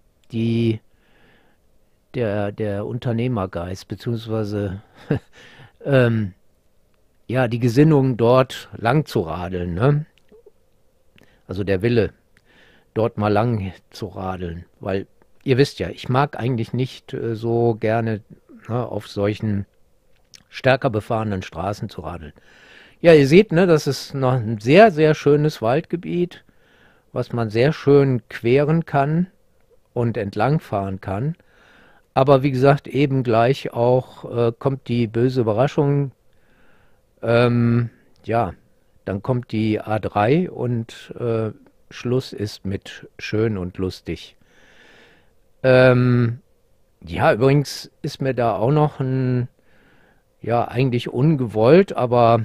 der Unternehmergeist, beziehungsweise ja, die Gesinnung, dort lang zu radeln, ne? Also der Wille, dort mal lang zu radeln, weil ihr wisst ja, ich mag eigentlich nicht so gerne, ne, auf solchen stärker befahrenen Straßen zu radeln. Ja, ihr seht, ne, das ist noch ein sehr, sehr schönes Waldgebiet, was man sehr schön queren kann und entlangfahren kann. Aber wie gesagt, eben gleich auch kommt die böse Überraschung. Ja, dann kommt die A3 und Schluss ist mit schön und lustig. Ja, übrigens ist mir da auch noch ein, ja, eigentlich ungewollt, aber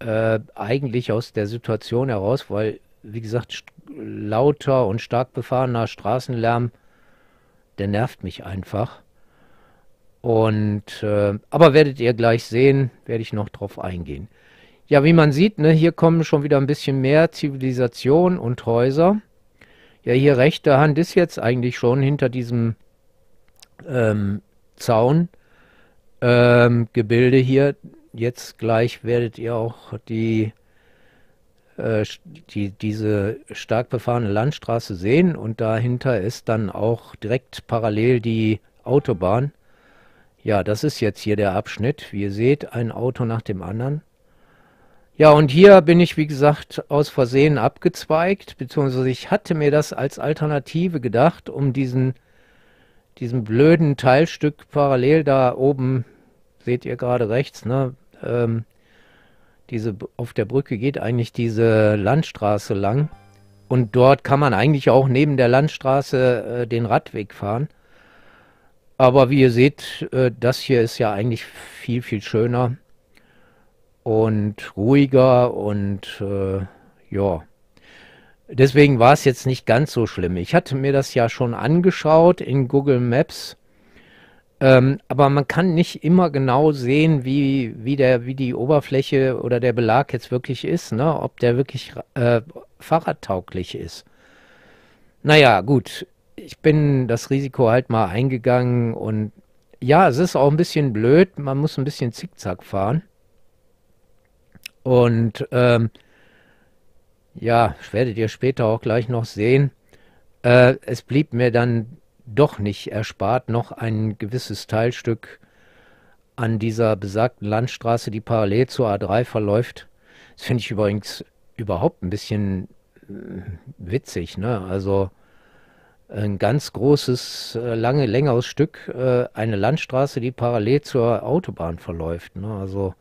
eigentlich aus der Situation heraus, weil, wie gesagt, lauter und stark befahrener Straßenlärm, der nervt mich einfach. Und aber werdet ihr gleich sehen, werde ich noch drauf eingehen. Ja, wie man sieht, ne, hier kommen schon wieder ein bisschen mehr Zivilisation und Häuser. Ja, hier rechte Hand ist jetzt eigentlich schon hinter diesem Zaun Gebilde hier jetzt gleich werdet ihr auch diese stark befahrene Landstraße sehen und dahinter ist dann auch direkt parallel die Autobahn. Ja, das ist jetzt hier der Abschnitt. Wie ihr seht, ein Auto nach dem anderen. Ja, und hier bin ich, wie gesagt, aus Versehen abgezweigt, beziehungsweise ich hatte mir das als Alternative gedacht, um diesen blöden Teilstück parallel da oben, seht ihr gerade rechts, ne? Auf der Brücke geht eigentlich diese Landstraße lang und dort kann man eigentlich auch neben der Landstraße den Radweg fahren. Aber wie ihr seht, das hier ist ja eigentlich viel, viel schöner und ruhiger und ja, deswegen war es jetzt nicht ganz so schlimm. Ich hatte mir das ja schon angeschaut in Google Maps, aber man kann nicht immer genau sehen, wie die Oberfläche oder der Belag jetzt wirklich ist, ne? Ob der wirklich fahrradtauglich ist. Naja, gut. Ich bin das Risiko halt mal eingegangen und ja, es ist auch ein bisschen blöd, man muss ein bisschen zickzack fahren und ja, werdet ihr später auch gleich noch sehen, es blieb mir dann doch nicht erspart, noch ein gewisses Teilstück an dieser besagten Landstraße, die parallel zur A3 verläuft. Das finde ich übrigens überhaupt ein bisschen witzig, ne? Also ein ganz großes, längeres Stück, eine Landstraße, die parallel zur Autobahn verläuft, ne? Also,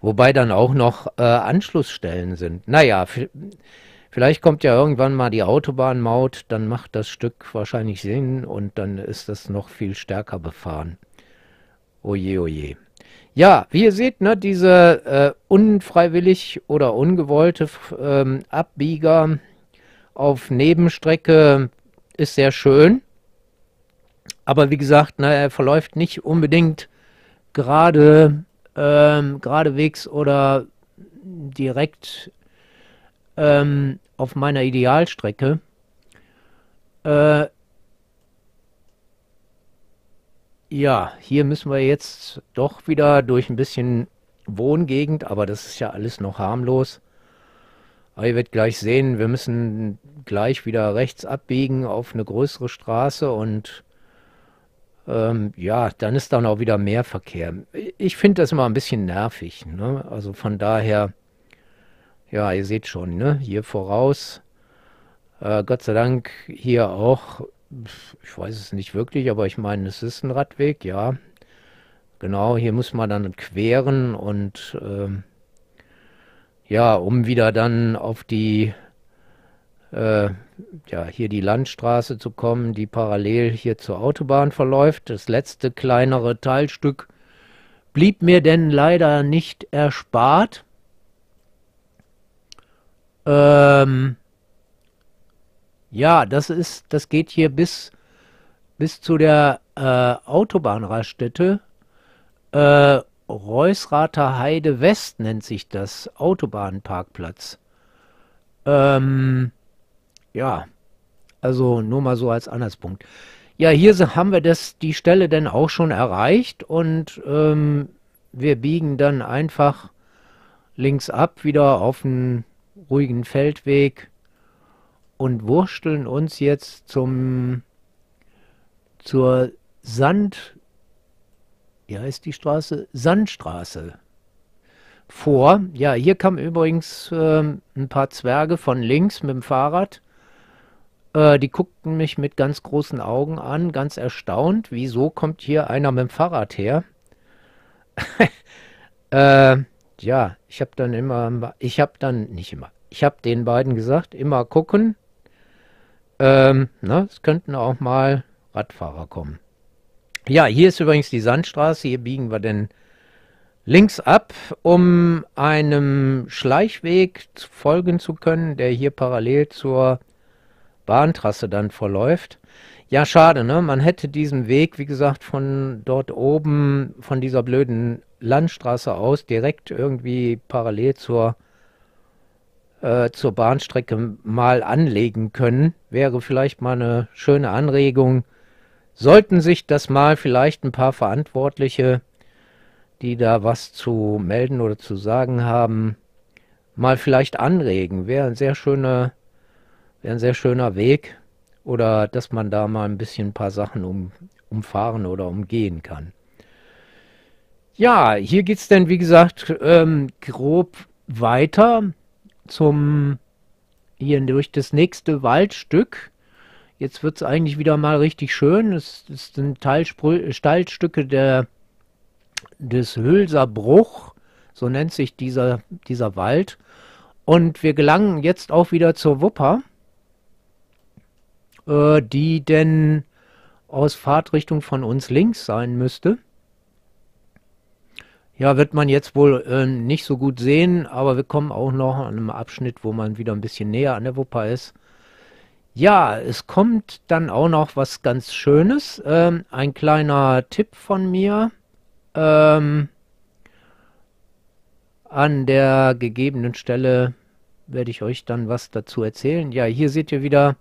wobei dann auch noch Anschlussstellen sind. Naja, vielleicht kommt ja irgendwann mal die Autobahnmaut, dann macht das Stück wahrscheinlich Sinn und dann ist das noch viel stärker befahren. Oje, oje. Ja, wie ihr seht, ne, diese unfreiwillig oder ungewollte Abbieger auf Nebenstrecke ist sehr schön, aber wie gesagt, na, er verläuft nicht unbedingt geradewegs oder direkt auf meiner Idealstrecke. Ja, hier müssen wir jetzt doch wieder durch ein bisschen Wohngegend, aber das ist ja alles noch harmlos. Aber ihr werdet gleich sehen, wir müssen gleich wieder rechts abbiegen auf eine größere Straße und ja, dann ist dann auch wieder mehr Verkehr. Ich finde das immer ein bisschen nervig, ne? Also von daher, ja, ihr seht schon, ne? Hier voraus, Gott sei Dank hier auch, ich weiß es nicht wirklich, aber ich meine, es ist ein Radweg, ja. Genau, hier muss man dann queren und ja, um wieder dann auf die, ja, hier die Landstraße zu kommen, die parallel hier zur Autobahn verläuft. Das letzte kleinere Teilstück blieb mir denn leider nicht erspart. Ja, das geht hier bis zu der Autobahnraststätte. Reusrather Heide West nennt sich das, Autobahnparkplatz. Ja, also nur mal so als Anhaltspunkt. Ja, hier haben wir die Stelle dann auch schon erreicht und wir biegen dann einfach links ab wieder auf einen ruhigen Feldweg und wursteln uns jetzt zur wie heißt die Straße? Sandstraße vor. Ja, hier kamen übrigens ein paar Zwerge von links mit dem Fahrrad. Die guckten mich mit ganz großen Augen an, ganz erstaunt. Wieso kommt hier einer mit dem Fahrrad her? Ja, ich habe den beiden gesagt, immer gucken. Ne, es könnten auch mal Radfahrer kommen. Ja, hier ist übrigens die Sandstraße, hier biegen wir denn links ab, um einem Schleichweg folgen zu können, der hier parallel zur Bahntrasse dann verläuft. Ja, schade, ne? Man hätte diesen Weg, wie gesagt, von dort oben, von dieser blöden Landstraße aus, direkt irgendwie parallel zur Bahnstrecke mal anlegen können. Wäre vielleicht mal eine schöne Anregung. Sollten sich das mal vielleicht ein paar Verantwortliche, die da was zu melden oder zu sagen haben, mal vielleicht anregen. Wäre ein sehr schöner Weg. Oder dass man da mal ein bisschen ein paar Sachen umfahren oder umgehen kann. Ja, hier geht es dann, wie gesagt, grob weiter hier durch das nächste Waldstück. Jetzt wird es eigentlich wieder mal richtig schön. Es sind Teilstücke des Hülserbruch, so nennt sich dieser Wald. Und wir gelangen jetzt auch wieder zur Wupper, die denn aus Fahrtrichtung von uns links sein müsste. Ja, wird man jetzt wohl nicht so gut sehen, aber wir kommen auch noch an einem Abschnitt, wo man wieder ein bisschen näher an der Wupper ist. Ja, es kommt dann auch noch was ganz Schönes. Ein kleiner Tipp von mir. An der gegebenen Stelle werde ich euch dann was dazu erzählen. Ja, hier seht ihr wieder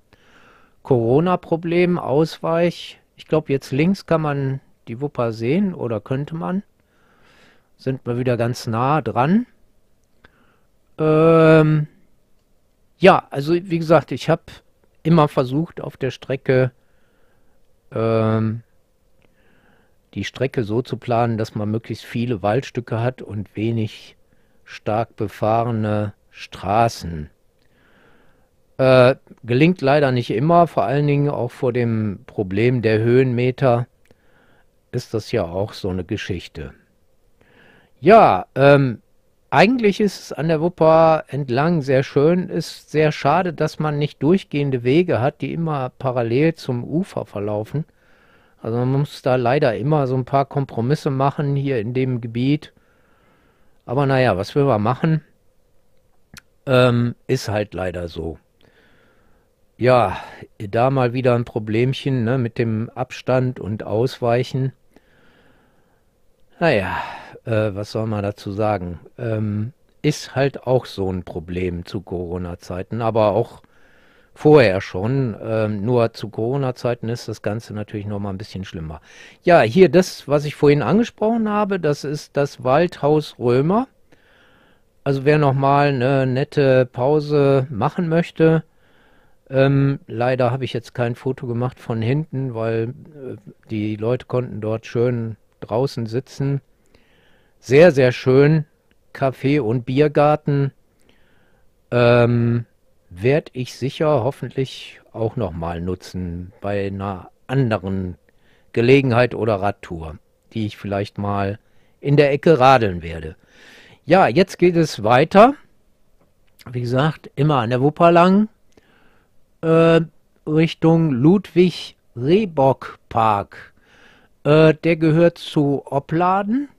Corona-Problem, Ausweich. Ich glaube, jetzt links kann man die Wupper sehen oder könnte man. Sind wir wieder ganz nah dran. Ja, also wie gesagt, ich habe immer versucht, auf der Strecke die Strecke so zu planen, dass man möglichst viele Waldstücke hat und wenig stark befahrene Straßen. Gelingt leider nicht immer, vor allen Dingen auch vor dem Problem der Höhenmeter ist das ja auch so eine Geschichte. Ja, eigentlich ist es an der Wupper entlang sehr schön, ist sehr schade, dass man nicht durchgehende Wege hat, die immer parallel zum Ufer verlaufen. Also man muss da leider immer so ein paar Kompromisse machen hier in dem Gebiet. Aber naja, was will man machen? Ist halt leider so. Ja, da mal wieder ein Problemchen, ne, mit dem Abstand und Ausweichen. Naja, was soll man dazu sagen? Ist halt auch so ein Problem zu Corona-Zeiten, aber auch vorher schon. Nur zu Corona-Zeiten ist das Ganze natürlich nochmal ein bisschen schlimmer. Ja, hier das, was ich vorhin angesprochen habe, das ist das Waldhaus Römer. Also wer nochmal eine nette Pause machen möchte. Leider habe ich jetzt kein Foto gemacht von hinten, weil die Leute konnten dort schön draußen sitzen. Sehr, sehr schön. Kaffee und Biergarten. Werde ich sicher hoffentlich auch nochmal nutzen bei einer anderen Gelegenheit oder Radtour, die ich vielleicht mal in der Ecke radeln werde. Ja, jetzt geht es weiter. Wie gesagt, immer an der Wupper lang. Richtung Ludwig-Rehbock-Park. Der gehört zu Opladen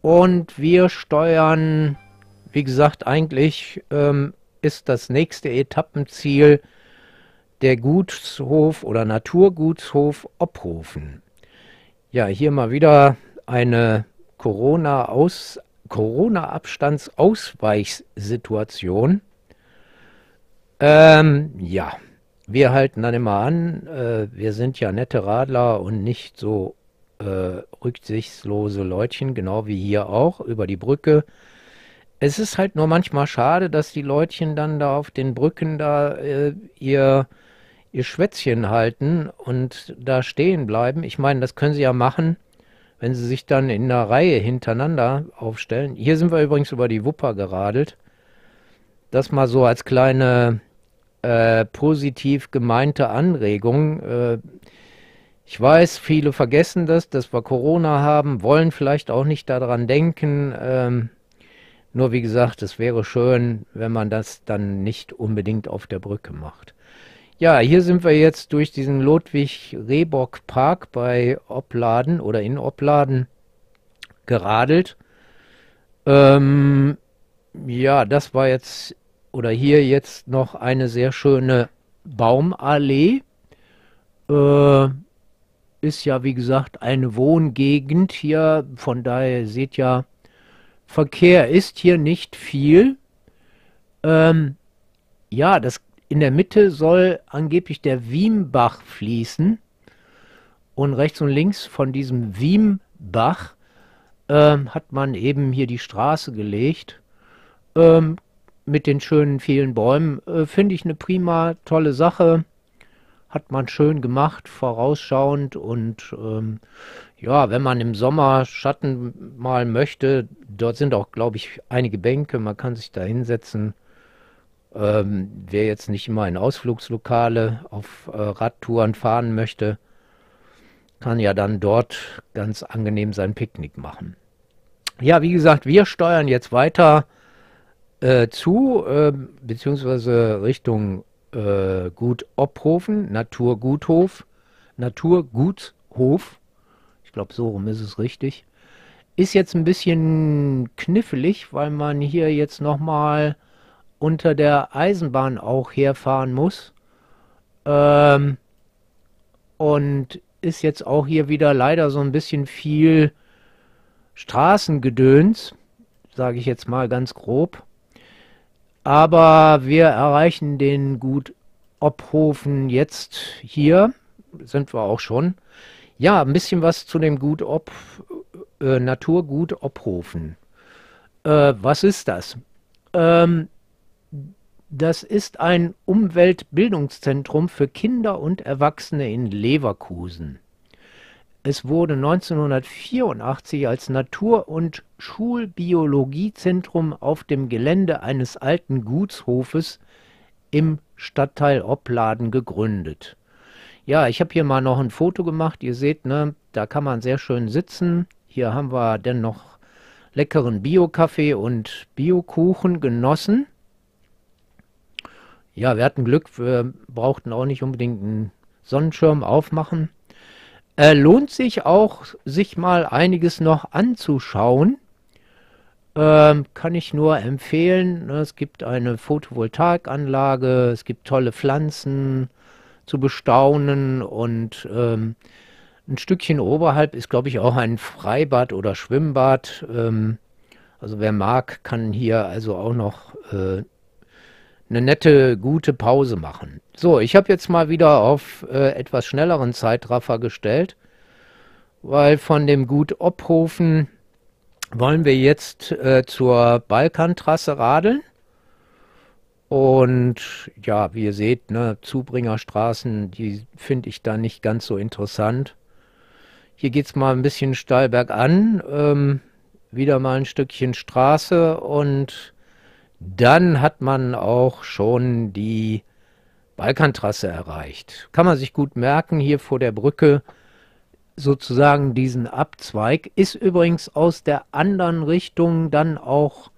und wir steuern, wie gesagt, eigentlich ist das nächste Etappenziel der Gutshof oder Naturgutshof Ophoven. Ja, hier mal wieder eine Corona-Abstandsausweichssituation. Ja, wir halten dann immer an, wir sind ja nette Radler und nicht so rücksichtslose Leutchen, genau wie hier auch, über die Brücke. Es ist halt nur manchmal schade, dass die Leutchen dann da auf den Brücken da ihr Schwätzchen halten und da stehen bleiben. Ich meine, das können sie ja machen, wenn sie sich dann in einer Reihe hintereinander aufstellen. Hier sind wir übrigens über die Wupper geradelt. Das mal so als kleine positiv gemeinte Anregung. Ich weiß, viele vergessen das, dass wir Corona haben, wollen vielleicht auch nicht daran denken. Nur wie gesagt, es wäre schön, wenn man das dann nicht unbedingt auf der Brücke macht. Ja, hier sind wir jetzt durch diesen Ludwig-Rehbock-Park bei Opladen oder in Opladen geradelt. Ja, das war jetzt oder hier jetzt noch eine sehr schöne Baumallee. Ist ja, wie gesagt, eine Wohngegend hier. Von daher seht ihr, Verkehr ist hier nicht viel. Ja, in der Mitte soll angeblich der Wiembach fließen. Und rechts und links von diesem Wiembach hat man eben hier die Straße gelegt mit den schönen vielen Bäumen. Finde ich eine prima, tolle Sache. Hat man schön gemacht, vorausschauend, und ja, wenn man im Sommer Schatten mal möchte, dort sind auch, glaube ich, einige Bänke, man kann sich da hinsetzen. Wer jetzt nicht immer in Ausflugslokale auf Radtouren fahren möchte, kann ja dann dort ganz angenehm sein Picknick machen. Ja, wie gesagt, wir steuern jetzt weiter beziehungsweise Richtung Gut Ophoven, Naturgutshof, ich glaube, so rum ist es richtig. Ist jetzt ein bisschen knifflig, weil man hier jetzt nochmal unter der Eisenbahn auch herfahren muss. Und ist jetzt auch hier wieder leider so ein bisschen viel Straßengedöns, sage ich jetzt mal ganz grob. Aber wir erreichen den Gut Ophoven jetzt hier. Sind wir auch schon. Ja, ein bisschen was zu dem Naturgut Ophoven. Was ist das? Das ist ein Umweltbildungszentrum für Kinder und Erwachsene in Leverkusen. Es wurde 1984 als Natur- und Schulbiologiezentrum auf dem Gelände eines alten Gutshofes im Stadtteil Opladen gegründet. Ja, ich habe hier mal noch ein Foto gemacht. Ihr seht, ne, da kann man sehr schön sitzen. Hier haben wir dann noch leckeren Bio-Kaffee und Bio-Kuchen genossen. Ja, wir hatten Glück, wir brauchten auch nicht unbedingt einen Sonnenschirm aufmachen. Lohnt sich auch, sich mal einiges noch anzuschauen. Kann ich nur empfehlen. Es gibt eine Photovoltaikanlage, es gibt tolle Pflanzen zu bestaunen und ein Stückchen oberhalb ist, glaube ich, auch ein Freibad oder Schwimmbad. Also wer mag, kann hier also auch noch eine nette, gute Pause machen. So, ich habe jetzt mal wieder auf etwas schnelleren Zeitraffer gestellt, weil von dem Gut Ophoven wollen wir jetzt zur Balkantrasse radeln. Und ja, wie ihr seht, ne, Zubringerstraßen, die finde ich da nicht ganz so interessant. Hier geht es mal ein bisschen steil bergan, wieder mal ein Stückchen Straße und dann hat man auch schon die Balkantrasse erreicht. Kann man sich gut merken, hier vor der Brücke sozusagen diesen Abzweig. Ist übrigens aus der anderen Richtung dann auch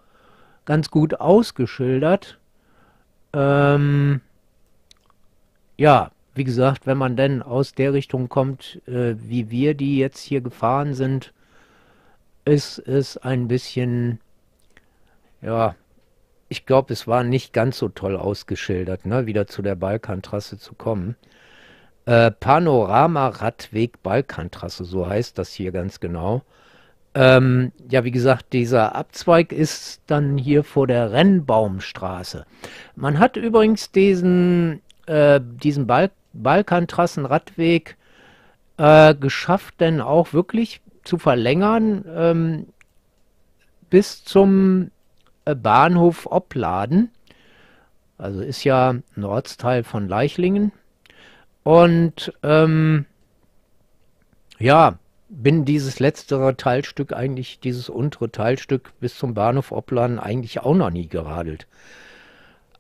ganz gut ausgeschildert. Ja, wie gesagt, wenn man denn aus der Richtung kommt, wie wir die jetzt hier gefahren sind, ist es ein bisschen, ja, ich glaube, es war nicht ganz so toll ausgeschildert, ne, wieder zu der Balkantrasse zu kommen. Panorama-Radweg Balkantrasse, so heißt das hier ganz genau. Ja, wie gesagt, dieser Abzweig ist dann hier vor der Rennbaumstraße. Man hat übrigens diesen Balkantrassenradweg geschafft, denn auch wirklich zu verlängern bis zum Bahnhof Opladen, also ist ja ein Ortsteil von Leichlingen. Und ja, bin dieses letztere Teilstück eigentlich, dieses untere Teilstück bis zum Bahnhof Opladen eigentlich auch noch nie geradelt.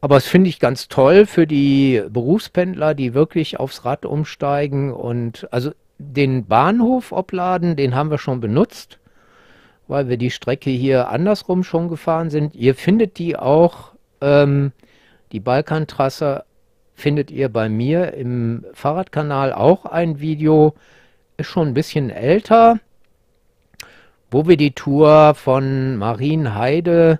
Aber das finde ich ganz toll für die Berufspendler, die wirklich aufs Rad umsteigen. Und also den Bahnhof Opladen, den haben wir schon benutzt, weil wir die Strecke hier andersrum schon gefahren sind. Ihr findet die auch, die Balkantrasse findet ihr bei mir im Fahrradkanal auch ein Video, ist schon ein bisschen älter, wo wir die Tour von Marienheide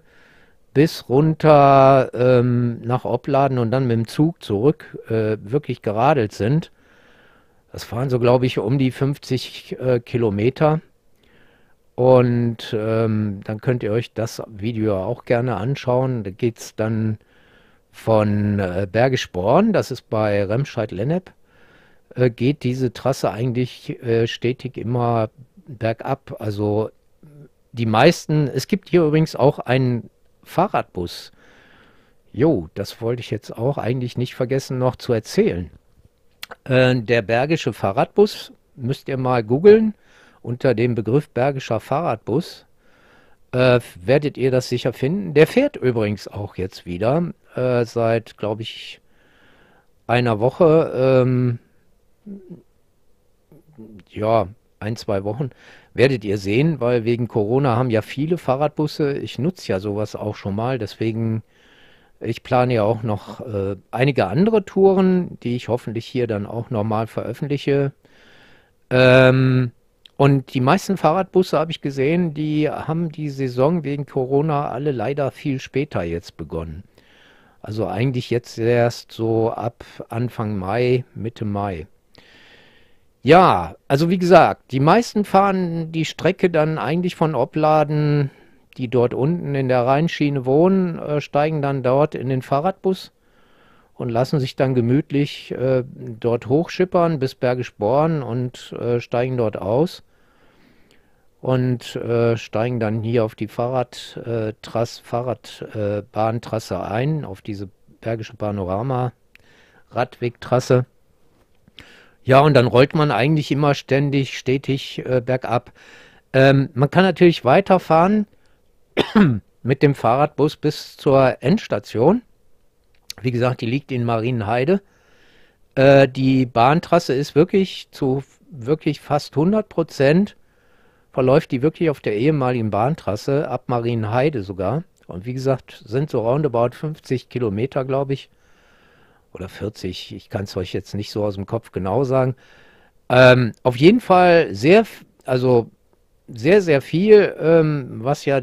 bis runter nach Opladen und dann mit dem Zug zurück wirklich geradelt sind. Das waren so, glaube ich, um die 50 Kilometer. Und dann könnt ihr euch das Video auch gerne anschauen. Da geht es dann von Bergisch Born, das ist bei Remscheid-Lennep, geht diese Trasse eigentlich stetig immer bergab. Also die meisten, es gibt hier übrigens auch einen Fahrradbus. Jo, das wollte ich jetzt auch eigentlich nicht vergessen noch zu erzählen. Der Bergische Fahrradbus, müsst ihr mal googeln, unter dem Begriff Bergischer Fahrradbus werdet ihr das sicher finden. Der fährt übrigens auch jetzt wieder seit, glaube ich, einer Woche, ja, ein, zwei Wochen, werdet ihr sehen, weil wegen Corona haben ja viele Fahrradbusse, ich nutze ja sowas auch schon mal, deswegen, ich plane ja auch noch einige andere Touren, die ich hoffentlich hier dann auch nochmal veröffentliche. Und die meisten Fahrradbusse, habe ich gesehen, die haben die Saison wegen Corona alle leider viel später jetzt begonnen. Also eigentlich jetzt erst so ab Anfang Mai, Mitte Mai. Ja, also wie gesagt, die meisten fahren die Strecke dann eigentlich von Opladen, die dort unten in der Rheinschiene wohnen, steigen dann dort in den Fahrradbus und lassen sich dann gemütlich dort hochschippern bis Bergisch Born und steigen dort aus und steigen dann hier auf die Fahrradbahntrasse ein, auf diese Bergische Panorama-Radwegtrasse. Ja, und dann rollt man eigentlich immer stetig bergab. Man kann natürlich weiterfahren mit dem Fahrradbus bis zur Endstation. Wie gesagt, die liegt in Marienheide. Die Bahntrasse ist wirklich zu fast 100% verläuft die wirklich auf der ehemaligen Bahntrasse, ab Marienheide sogar. Und wie gesagt, sind so roundabout 50 Kilometer, glaube ich. Oder 40, ich kann es euch jetzt nicht so aus dem Kopf genau sagen. Auf jeden Fall sehr, also sehr, sehr viel, was ja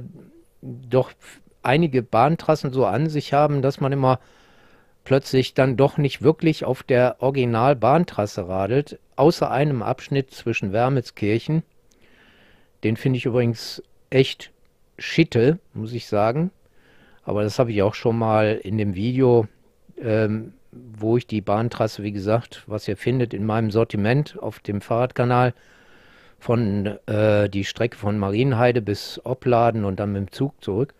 doch einige Bahntrassen so an sich haben, dass man immer plötzlich dann doch nicht wirklich auf der Originalbahntrasse radelt, außer einem Abschnitt zwischen Wermelskirchen. Den finde ich übrigens echt schitte, muss ich sagen. Aber das habe ich auch schon mal in dem Video, wo ich die Bahntrasse, wie gesagt, was ihr findet in meinem Sortiment auf dem Fahrradkanal, von die Strecke von Marienheide bis Opladen und dann mit dem Zug zurück,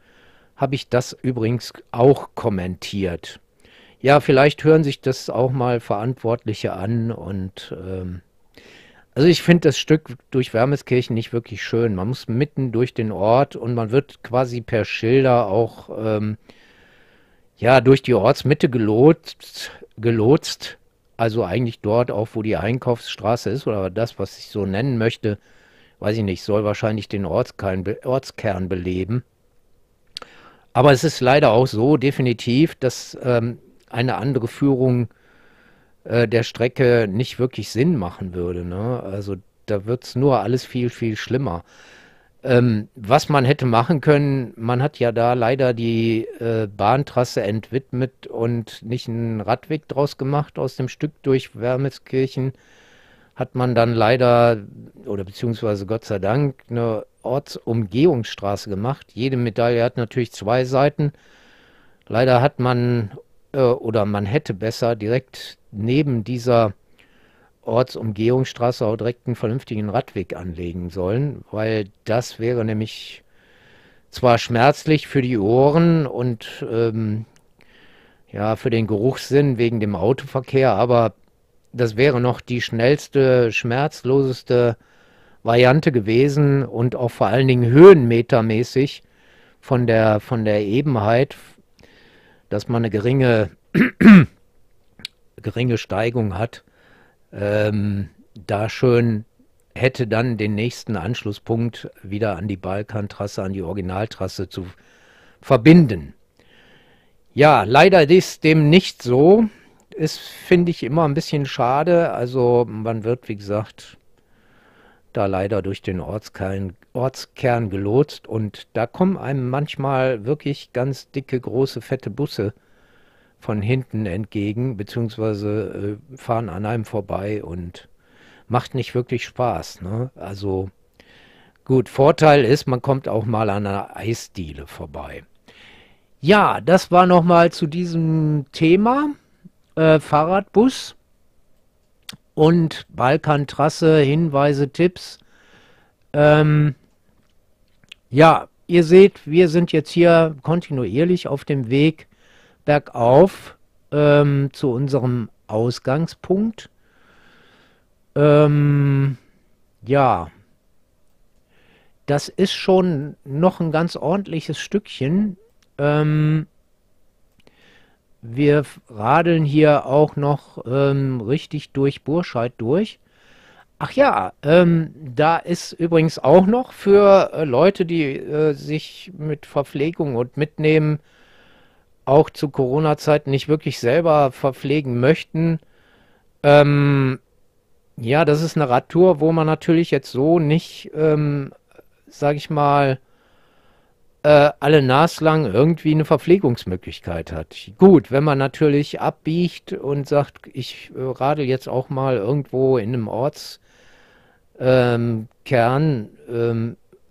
habe ich das übrigens auch kommentiert. Ja, vielleicht hören sich das auch mal Verantwortliche an und also ich finde das Stück durch Wermelskirchen nicht wirklich schön. Man muss mitten durch den Ort und man wird quasi per Schilder auch ja, durch die Ortsmitte gelotst. Also eigentlich dort auch, wo die Einkaufsstraße ist oder das, was ich so nennen möchte, weiß ich nicht, soll wahrscheinlich den Ortskern beleben. Aber es ist leider auch so definitiv, dass eine andere Führung der Strecke nicht wirklich Sinn machen würde, ne? Also da wird es nur alles viel, viel schlimmer. Was man hätte machen können, man hat ja da leider die Bahntrasse entwidmet und nicht einen Radweg draus gemacht aus dem Stück durch Wermelskirchen, hat man dann leider, oder beziehungsweise Gott sei Dank, eine Ortsumgehungsstraße gemacht. Jede Medaille hat natürlich zwei Seiten. Leider hat man, oder man hätte besser direkt neben dieser Ortsumgehungsstraße auch direkt einen vernünftigen Radweg anlegen sollen, weil das wäre nämlich zwar schmerzlich für die Ohren und ja, für den Geruchssinn wegen dem Autoverkehr, aber das wäre noch die schnellste, schmerzloseste Variante gewesen und auch vor allen Dingen höhenmetermäßig von der Ebenheit, dass man eine geringe Steigung hat. Da schön hätte dann den nächsten Anschlusspunkt wieder an die Balkantrasse, an die Originaltrasse zu verbinden. Ja, leider ist dem nicht so. Ist, finde ich, immer ein bisschen schade. Also man wird, wie gesagt, da leider durch den Ortskern gelotst und da kommen einem manchmal wirklich ganz dicke, große, fette Busse von hinten entgegen, beziehungsweise fahren an einem vorbei und macht nicht wirklich Spaß, ne? Also gut, Vorteil ist, man kommt auch mal an einer Eisdiele vorbei. Ja, das war nochmal zu diesem Thema Fahrradbus und Balkantrasse, Hinweise, Tipps. Ja, ihr seht, wir sind jetzt hier kontinuierlich auf dem Weg bergauf zu unserem Ausgangspunkt. Ja, das ist schon noch ein ganz ordentliches Stückchen. Wir radeln hier auch noch richtig durch Burscheid durch. Ach ja, da ist übrigens auch noch für Leute, die sich mit Verpflegung und Mitnehmen auch zu Corona-Zeiten nicht wirklich selber verpflegen möchten. Ja, das ist eine Radtour, wo man natürlich jetzt so nicht, sag ich mal, alle naslang irgendwie eine Verpflegungsmöglichkeit hat. Gut, wenn man natürlich abbiegt und sagt, ich radel jetzt auch mal irgendwo in einem Ortskern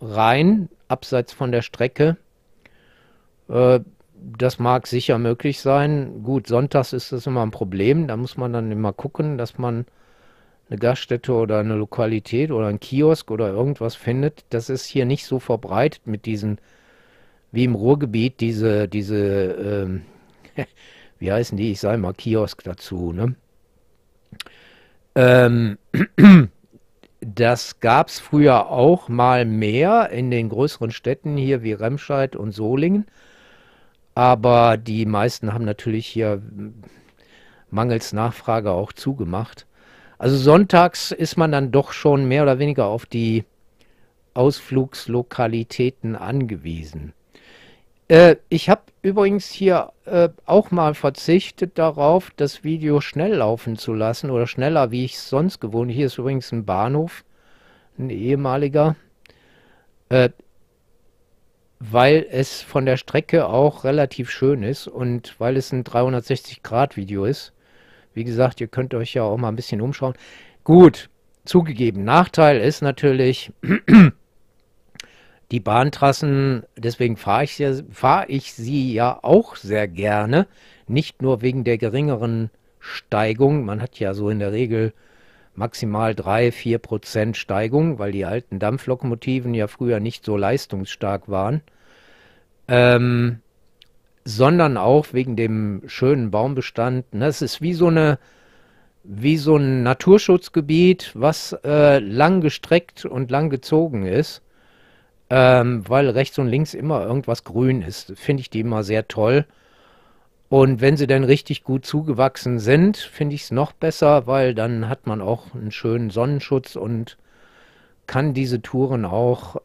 rein, abseits von der Strecke, das mag sicher möglich sein. Gut, sonntags ist das immer ein Problem, da muss man dann immer gucken, dass man eine Gaststätte oder eine Lokalität oder ein Kiosk oder irgendwas findet. Das ist hier nicht so verbreitet mit diesen, wie im Ruhrgebiet, diese wie heißen die? Ich sage mal Kiosk dazu, ne? Das gab es früher auch mal mehr in den größeren Städten hier wie Remscheid und Solingen. Aber die meisten haben natürlich hier mangels Nachfrage auch zugemacht. Also sonntags ist man dann doch schon mehr oder weniger auf die Ausflugslokalitäten angewiesen. Ich habe übrigens hier auch mal verzichtet darauf, das Video schnell laufen zu lassen oder schneller, wie ich es sonst gewohnt. Hier ist übrigens ein Bahnhof, ein ehemaliger, weil es von der Strecke auch relativ schön ist und weil es ein 360-Grad-Video ist. Wie gesagt, ihr könnt euch ja auch mal ein bisschen umschauen. Gut, zugegeben, Nachteil ist natürlich... Die Bahntrassen, deswegen fahre ich sie ja auch sehr gerne, nicht nur wegen der geringeren Steigung. Man hat ja so in der Regel maximal 3–4% Steigung, weil die alten Dampflokomotiven ja früher nicht so leistungsstark waren, sondern auch wegen dem schönen Baumbestand. Das ist wie so eine... wie so ein Naturschutzgebiet, was lang gestreckt und lang gezogen ist. Weil rechts und links immer irgendwas grün ist, finde ich die immer sehr toll. Und wenn sie dann richtig gut zugewachsen sind, finde ich es noch besser, weil dann hat man auch einen schönen Sonnenschutz und kann diese Touren auch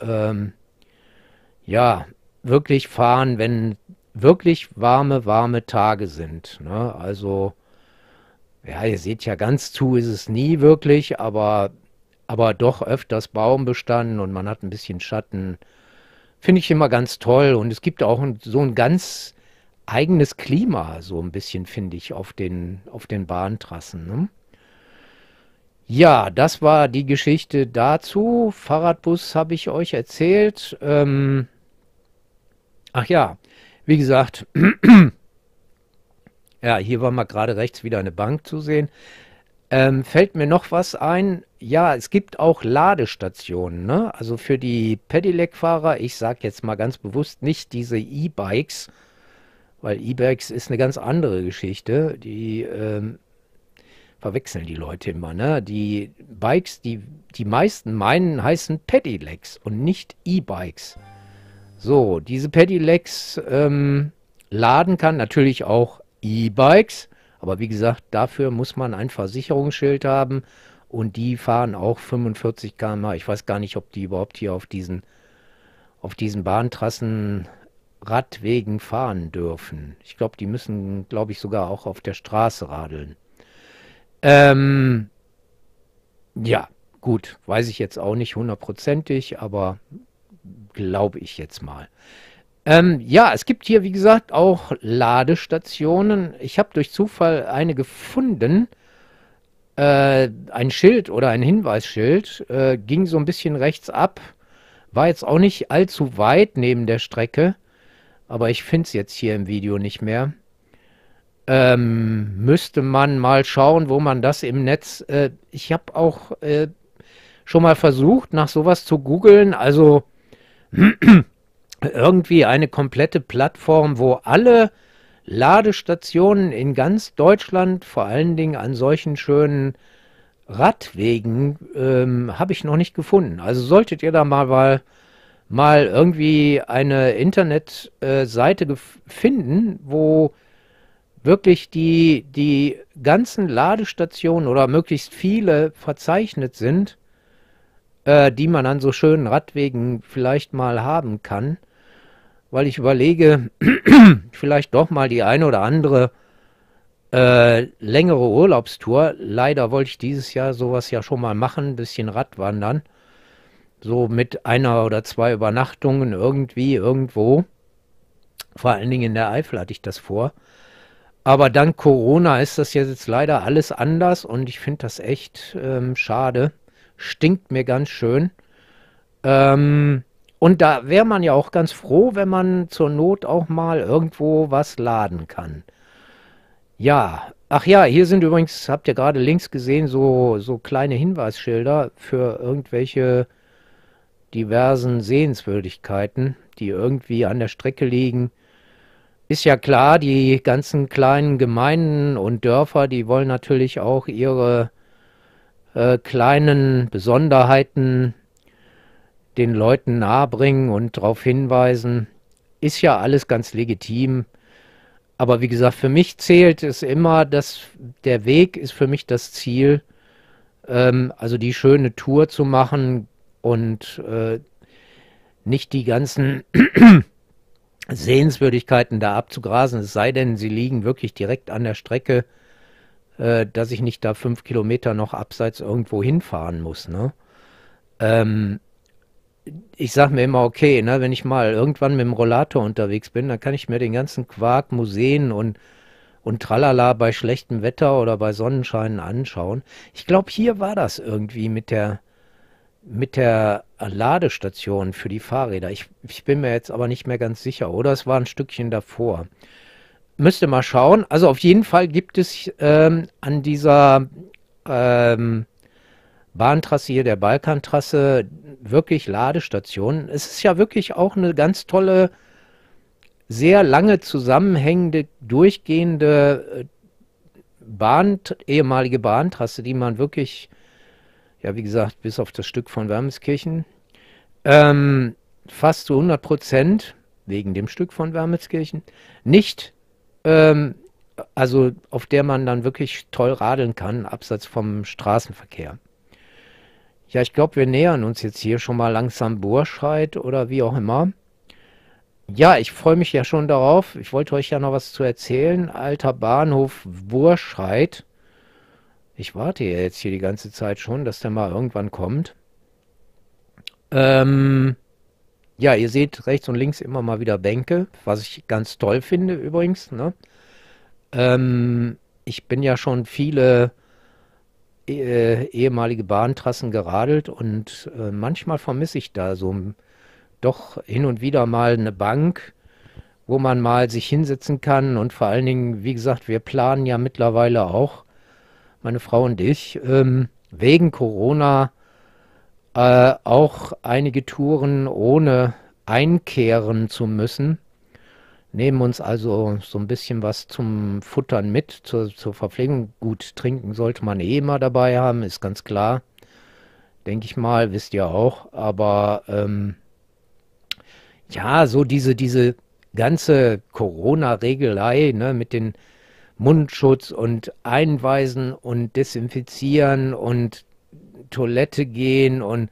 ja, wirklich fahren, wenn wirklich warme Tage sind, ne? Also, ja, ihr seht ja, ganz zu ist es nie wirklich, aber doch öfters Baumbestand und man hat ein bisschen Schatten. Finde ich immer ganz toll. Und es gibt auch so ein ganz eigenes Klima, so ein bisschen, finde ich, auf den Bahntrassen, ne? Ja, das war die Geschichte dazu. Fahrradbus habe ich euch erzählt. Ach ja, wie gesagt, ja, hier war mal gerade rechts wieder eine Bank zu sehen. Fällt mir noch was ein? Ja, es gibt auch Ladestationen, ne? Also für die Pedelec-Fahrer, ich sage jetzt mal ganz bewusst nicht diese E-Bikes, weil E-Bikes ist eine ganz andere Geschichte, die verwechseln die Leute immer, ne? Die Bikes, die meisten meinen, heißen Pedelecs und nicht E-Bikes. So, diese Pedelecs laden kann natürlich auch E-Bikes, aber wie gesagt, dafür muss man ein Versicherungsschild haben. Und die fahren auch 45 km/h. Ich weiß gar nicht, ob die überhaupt hier auf diesen Bahntrassen Radwegen fahren dürfen. Ich glaube, die müssen, sogar auch auf der Straße radeln. Ja, gut, weiß ich jetzt auch nicht hundertprozentig, aber glaube ich jetzt mal. Ja, es gibt hier, wie gesagt, auch Ladestationen. Ich habe durch Zufall eine gefunden. Ein Schild oder ein Hinweisschild, ging so ein bisschen rechts ab, war jetzt auch nicht allzu weit neben der Strecke, aber ich finde es jetzt hier im Video nicht mehr. Müsste man mal schauen, wo man das im Netz... ich habe auch schon mal versucht, nach sowas zu googeln, also irgendwie eine komplette Plattform, wo alle Ladestationen in ganz Deutschland, vor allen Dingen an solchen schönen Radwegen, habe ich noch nicht gefunden. Also solltet ihr da mal irgendwie eine Internetseite finden, wo wirklich die ganzen Ladestationen oder möglichst viele verzeichnet sind, die man an so schönen Radwegen vielleicht mal haben kann, weil ich überlege, vielleicht doch mal die eine oder andere längere Urlaubstour. Leider wollte ich dieses Jahr sowas ja schon mal machen, ein bisschen Radwandern, so mit einer oder zwei Übernachtungen irgendwie, irgendwo. Vor allen Dingen in der Eifel hatte ich das vor. Aber dank Corona ist das jetzt leider alles anders und ich finde das echt schade. Stinkt mir ganz schön. Und da wäre man ja auch ganz froh, wenn man zur Not auch mal irgendwo was laden kann. Ja, ach ja, hier sind übrigens, habt ihr gerade links gesehen, so kleine Hinweisschilder für irgendwelche diversen Sehenswürdigkeiten, die irgendwie an der Strecke liegen. Ist ja klar, die ganzen kleinen Gemeinden und Dörfer, die wollen natürlich auch ihre kleinen Besonderheiten den Leuten nahebringen und darauf hinweisen. Ist ja alles ganz legitim. Aber wie gesagt, für mich zählt es immer, dass der Weg ist für mich das Ziel, also die schöne Tour zu machen und nicht die ganzen Sehenswürdigkeiten da abzugrasen, es sei denn, sie liegen wirklich direkt an der Strecke, dass ich nicht da 5 Kilometer noch abseits irgendwo hinfahren muss, ne? Ich sage mir immer, okay, ne, wenn ich mal irgendwann mit dem Rollator unterwegs bin, dann kann ich mir den ganzen Quark, Museen und Tralala bei schlechtem Wetter oder bei Sonnenscheinen anschauen. Ich glaube, hier war das irgendwie mit der Ladestation für die Fahrräder. Ich bin mir jetzt aber nicht mehr ganz sicher, oder es war ein Stückchen davor. Müsste mal schauen. Also auf jeden Fall gibt es an dieser Bahntrasse hier, der Balkantrasse, wirklich Ladestationen. Es ist ja wirklich auch eine ganz tolle, sehr lange zusammenhängende, durchgehende ehemalige Bahntrasse, die man wirklich, ja wie gesagt, bis auf das Stück von Wermelskirchen, fast zu 100%, wegen dem Stück von Wermelskirchen, nicht, also auf der man dann wirklich toll radeln kann, abseits vom Straßenverkehr. Ja, ich glaube, wir nähern uns jetzt hier schon mal langsam Burscheid oder wie auch immer. Ja, ich freue mich ja schon darauf. Ich wollte euch ja noch was zu erzählen. Alter Bahnhof Burscheid. Ich warte ja jetzt hier die ganze Zeit schon, dass der mal irgendwann kommt. Ja, ihr seht rechts und links immer mal wieder Bänke, was ich ganz toll finde übrigens, ne? Ich bin ja schon viele ehemalige Bahntrassen geradelt und manchmal vermisse ich da so doch hin und wieder mal eine Bank, wo man mal sich hinsetzen kann und vor allen Dingen, wie gesagt, wir planen ja mittlerweile auch, meine Frau und ich, wegen Corona auch einige Touren ohne einkehren zu müssen, nehmen uns also so ein bisschen was zum Futtern mit, zur Verpflegung. Gut, trinken sollte man eh immer dabei haben, ist ganz klar. Denke ich mal, wisst ihr auch. Aber ja, so diese ganze Corona-Regelei, ne, mit den Mundschutz und Einweisen und Desinfizieren und Toilette gehen und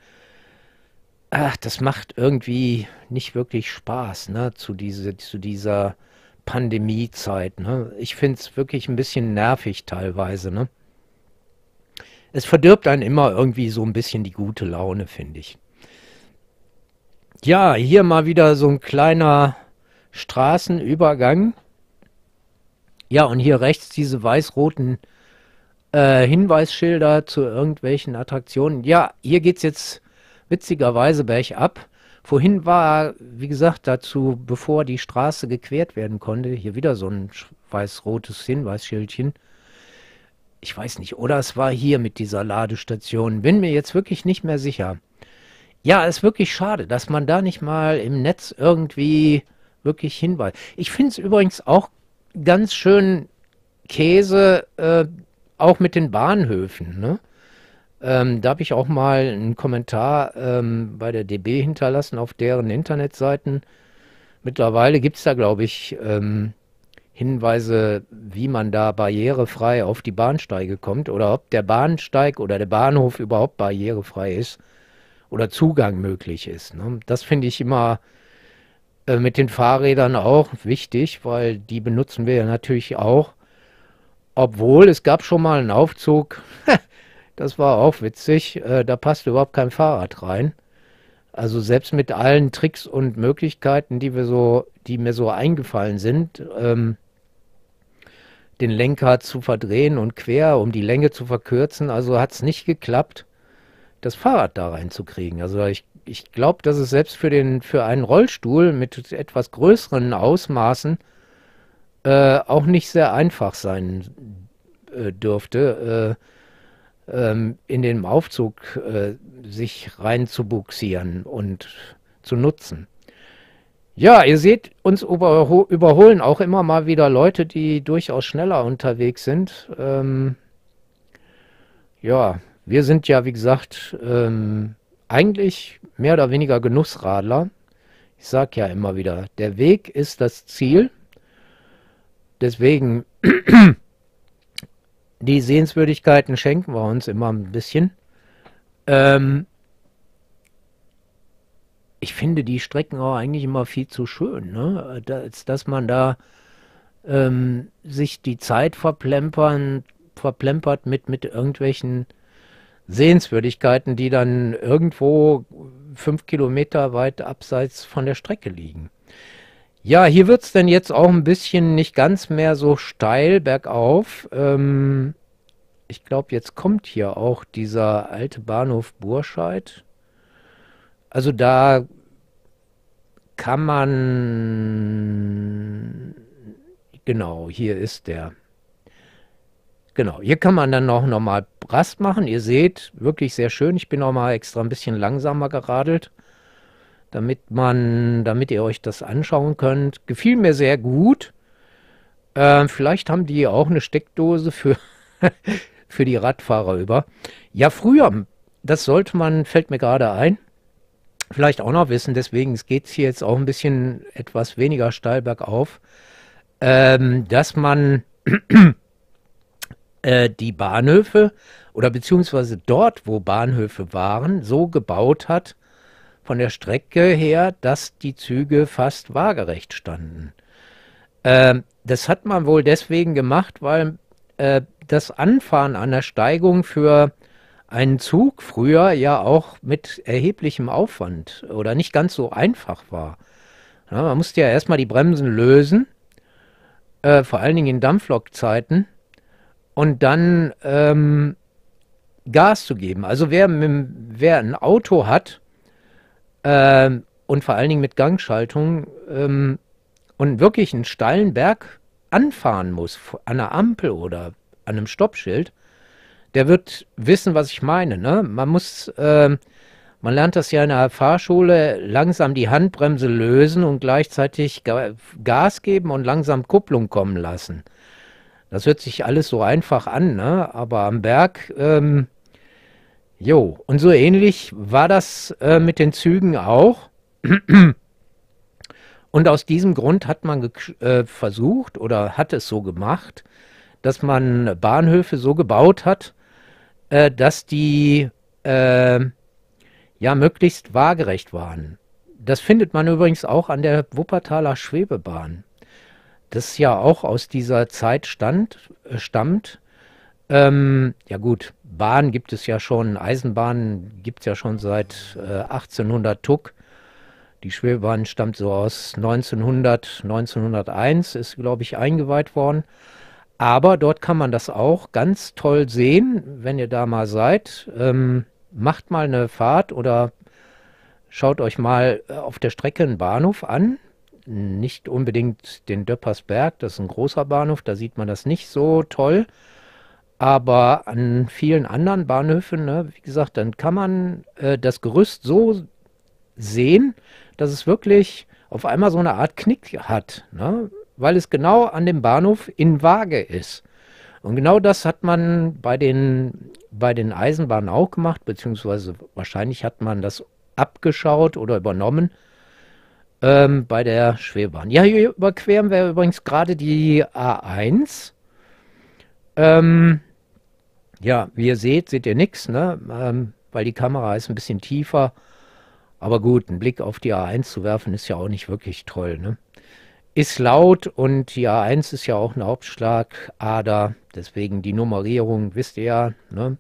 ach, das macht irgendwie nicht wirklich Spaß, ne, zu dieser Pandemiezeit, ne. Ich finde es wirklich ein bisschen nervig teilweise, ne. Es verdirbt einen immer irgendwie so ein bisschen die gute Laune, finde ich. Ja, hier mal wieder so ein kleiner Straßenübergang. Ja, und hier rechts diese weiß-roten Hinweisschilder zu irgendwelchen Attraktionen. Ja, hier geht es jetzt witzigerweise bergab. Vorhin war, wie gesagt, dazu, bevor die Straße gequert werden konnte, hier wieder so ein weiß-rotes Hinweisschildchen. Ich weiß nicht, oder es war hier mit dieser Ladestation. Bin mir jetzt wirklich nicht mehr sicher. Ja, ist wirklich schade, dass man da nicht mal im Netz irgendwie wirklich hinweist. Ich finde es übrigens auch ganz schön Käse, auch mit den Bahnhöfen, ne? Da habe ich auch mal einen Kommentar bei der DB hinterlassen auf deren Internetseiten. Mittlerweile gibt es da, glaube ich, Hinweise, wie man da barrierefrei auf die Bahnsteige kommt oder ob der Bahnsteig oder der Bahnhof überhaupt barrierefrei ist oder Zugang möglich ist, ne? Das finde ich immer mit den Fahrrädern auch wichtig, weil die benutzen wir ja natürlich auch. Obwohl, es gab schon mal einen Aufzug, das war auch witzig, da passt überhaupt kein Fahrrad rein. Also selbst mit allen Tricks und Möglichkeiten, die mir so eingefallen sind, den Lenker zu verdrehen und quer, um die Länge zu verkürzen, also hat es nicht geklappt, das Fahrrad da reinzukriegen. Also ich glaube, dass es selbst für einen Rollstuhl mit etwas größeren Ausmaßen auch nicht sehr einfach sein dürfte, in den Aufzug sich rein zu buxieren und zu nutzen. Ja, ihr seht, uns überholen auch immer mal wieder Leute, die durchaus schneller unterwegs sind. Ja, wir sind ja, wie gesagt, eigentlich mehr oder weniger Genussradler. Ich sage ja immer wieder, der Weg ist das Ziel. Deswegen... Die Sehenswürdigkeiten schenken wir uns immer ein bisschen. Ich finde die Strecken auch eigentlich immer viel zu schön, ne? Dass man da sich die Zeit verplempert mit irgendwelchen Sehenswürdigkeiten, die dann irgendwo 5 Kilometer weit abseits von der Strecke liegen. Ja, hier wird es denn jetzt auch ein bisschen nicht ganz mehr so steil bergauf. Ich glaube, jetzt kommt hier auch dieser alte Bahnhof Burscheid. Also da kann man... Genau, hier ist der. Genau, hier kann man dann auch nochmal Rast machen. Ihr seht, wirklich sehr schön. Ich bin auch mal extra ein bisschen langsamer geradelt, damit ihr euch das anschauen könnt. Gefiel mir sehr gut. Vielleicht haben die auch eine Steckdose für, für die Radfahrer über. Ja, früher, das sollte man, fällt mir gerade ein, vielleicht auch noch wissen, deswegen geht es hier jetzt auch ein bisschen etwas weniger steil bergauf, dass man die Bahnhöfe oder beziehungsweise dort, wo Bahnhöfe waren, so gebaut hat, von der Strecke her, dass die Züge fast waagerecht standen. Das hat man wohl deswegen gemacht, weil das Anfahren an der Steigung für einen Zug früher ja auch mit erheblichem Aufwand oder nicht ganz so einfach war. Ja, man musste ja erstmal die Bremsen lösen, vor allen Dingen in Dampflokzeiten, und dann Gas zu geben. Also wer ein Auto hat, und vor allen Dingen mit Gangschaltung und wirklich einen steilen Berg anfahren muss, an einer Ampel oder an einem Stoppschild, der wird wissen, was ich meine, ne? Man lernt das ja in der Fahrschule, langsam die Handbremse lösen und gleichzeitig Gas geben und langsam Kupplung kommen lassen. Das hört sich alles so einfach an, ne? Aber am Berg... Jo, und so ähnlich war das mit den Zügen auch. Und aus diesem Grund hat man versucht oder hat es so gemacht, dass man Bahnhöfe so gebaut hat, dass die ja möglichst waagerecht waren. Das findet man übrigens auch an der Wuppertaler Schwebebahn. Das ja auch aus dieser Zeit stammt. Ja gut, Bahn gibt es ja schon, Eisenbahnen gibt es ja schon seit 1800 Tuck. Die Schwebebahn stammt so aus 1900, 1901, ist glaube ich eingeweiht worden. Aber dort kann man das auch ganz toll sehen, wenn ihr da mal seid. Macht mal eine Fahrt oder schaut euch mal auf der Strecke einen Bahnhof an. Nicht unbedingt den Döppersberg, das ist ein großer Bahnhof, da sieht man das nicht so toll. Aber an vielen anderen Bahnhöfen, ne, wie gesagt, dann kann man das Gerüst so sehen, dass es wirklich auf einmal so eine Art Knick hat, ne? Weil es genau an dem Bahnhof in Waage ist. Und genau das hat man bei den Eisenbahnen auch gemacht, beziehungsweise wahrscheinlich hat man das abgeschaut oder übernommen bei der Schwebahn. Ja, hier überqueren wir übrigens gerade die A1. Ja, wie ihr seht ihr nichts, ne? Weil die Kamera ist ein bisschen tiefer. Aber gut, einen Blick auf die A1 zu werfen, ist ja auch nicht wirklich toll, ne? Ist laut und die A1 ist ja auch eine Hauptschlagader, deswegen die Nummerierung, wisst ihr ja, ne?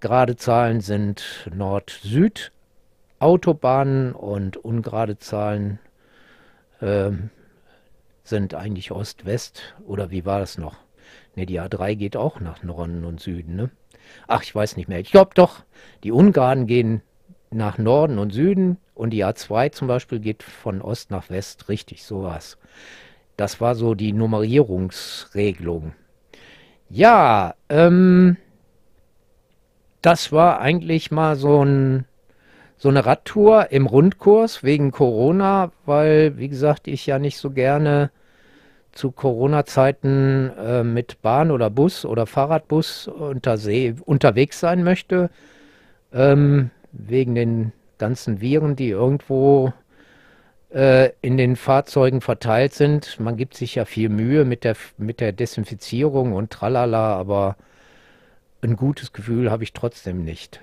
Gerade Zahlen sind Nord-Süd-Autobahnen und ungerade Zahlen sind eigentlich Ost-West, oder wie war das noch? Ne, die A3 geht auch nach Norden und Süden, ne? Ach, ich weiß nicht mehr, ich glaube doch, die Ungeraden gehen nach Norden und Süden und die A2 zum Beispiel geht von Ost nach West, richtig, sowas. Das war so die Nummerierungsregelung. Ja, das war eigentlich mal so eine Radtour im Rundkurs wegen Corona, weil, wie gesagt, ich ja nicht so gerne zu Corona-Zeiten mit Bahn oder Bus oder Fahrradbus unterwegs sein möchte, wegen den ganzen Viren, die irgendwo in den Fahrzeugen verteilt sind. Man gibt sich ja viel Mühe mit der Desinfizierung und tralala, aber ein gutes Gefühl habe ich trotzdem nicht.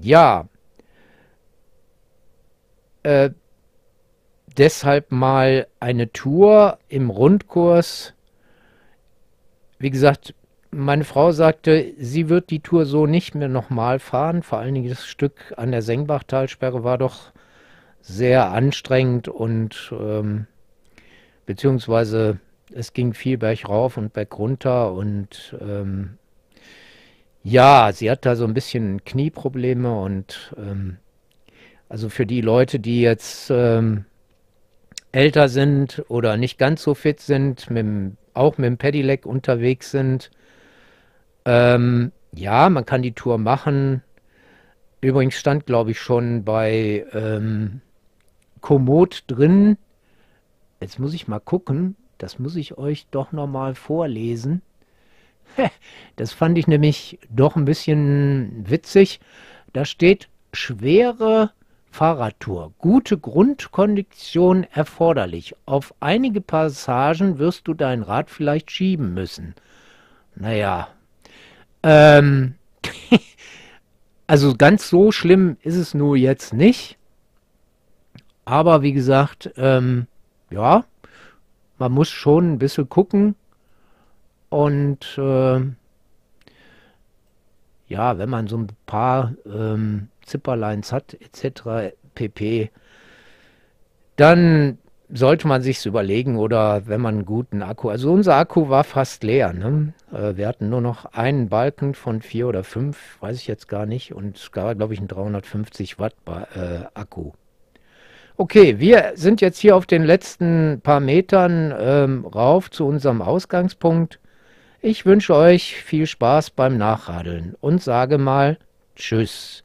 Ja, deshalb mal eine Tour im Rundkurs. Wie gesagt, meine Frau sagte, sie wird die Tour so nicht mehr nochmal fahren. Vor allen Dingen das Stück an der Sengbachtalsperre war doch sehr anstrengend und beziehungsweise es ging viel bergauf und bergunter und ja, sie hat da so ein bisschen Knieprobleme und also für die Leute, die jetzt älter sind oder nicht ganz so fit sind, auch mit dem Pedelec unterwegs sind, ja, man kann die Tour machen. Übrigens stand, glaube ich, schon bei Komoot drin. Jetzt muss ich mal gucken. Das muss ich euch doch nochmal vorlesen. Das fand ich nämlich doch ein bisschen witzig. Da steht, schwere Fahrradtour. Gute Grundkondition erforderlich. Auf einige Passagen wirst du dein Rad vielleicht schieben müssen. Naja, also ganz so schlimm ist es nur jetzt nicht. Aber wie gesagt, ja, man muss schon ein bisschen gucken. Und ja, wenn man so ein paar Zipperlines hat, etc. pp., dann sollte man sich's überlegen, oder wenn man einen guten Akku, also unser Akku war fast leer, ne? Wir hatten nur noch einen Balken von 4 oder 5, weiß ich jetzt gar nicht, und es gab, glaube ich, einen 350 Watt Akku. Okay, wir sind jetzt hier auf den letzten paar Metern rauf zu unserem Ausgangspunkt. Ich wünsche euch viel Spaß beim Nachradeln und sage mal Tschüss,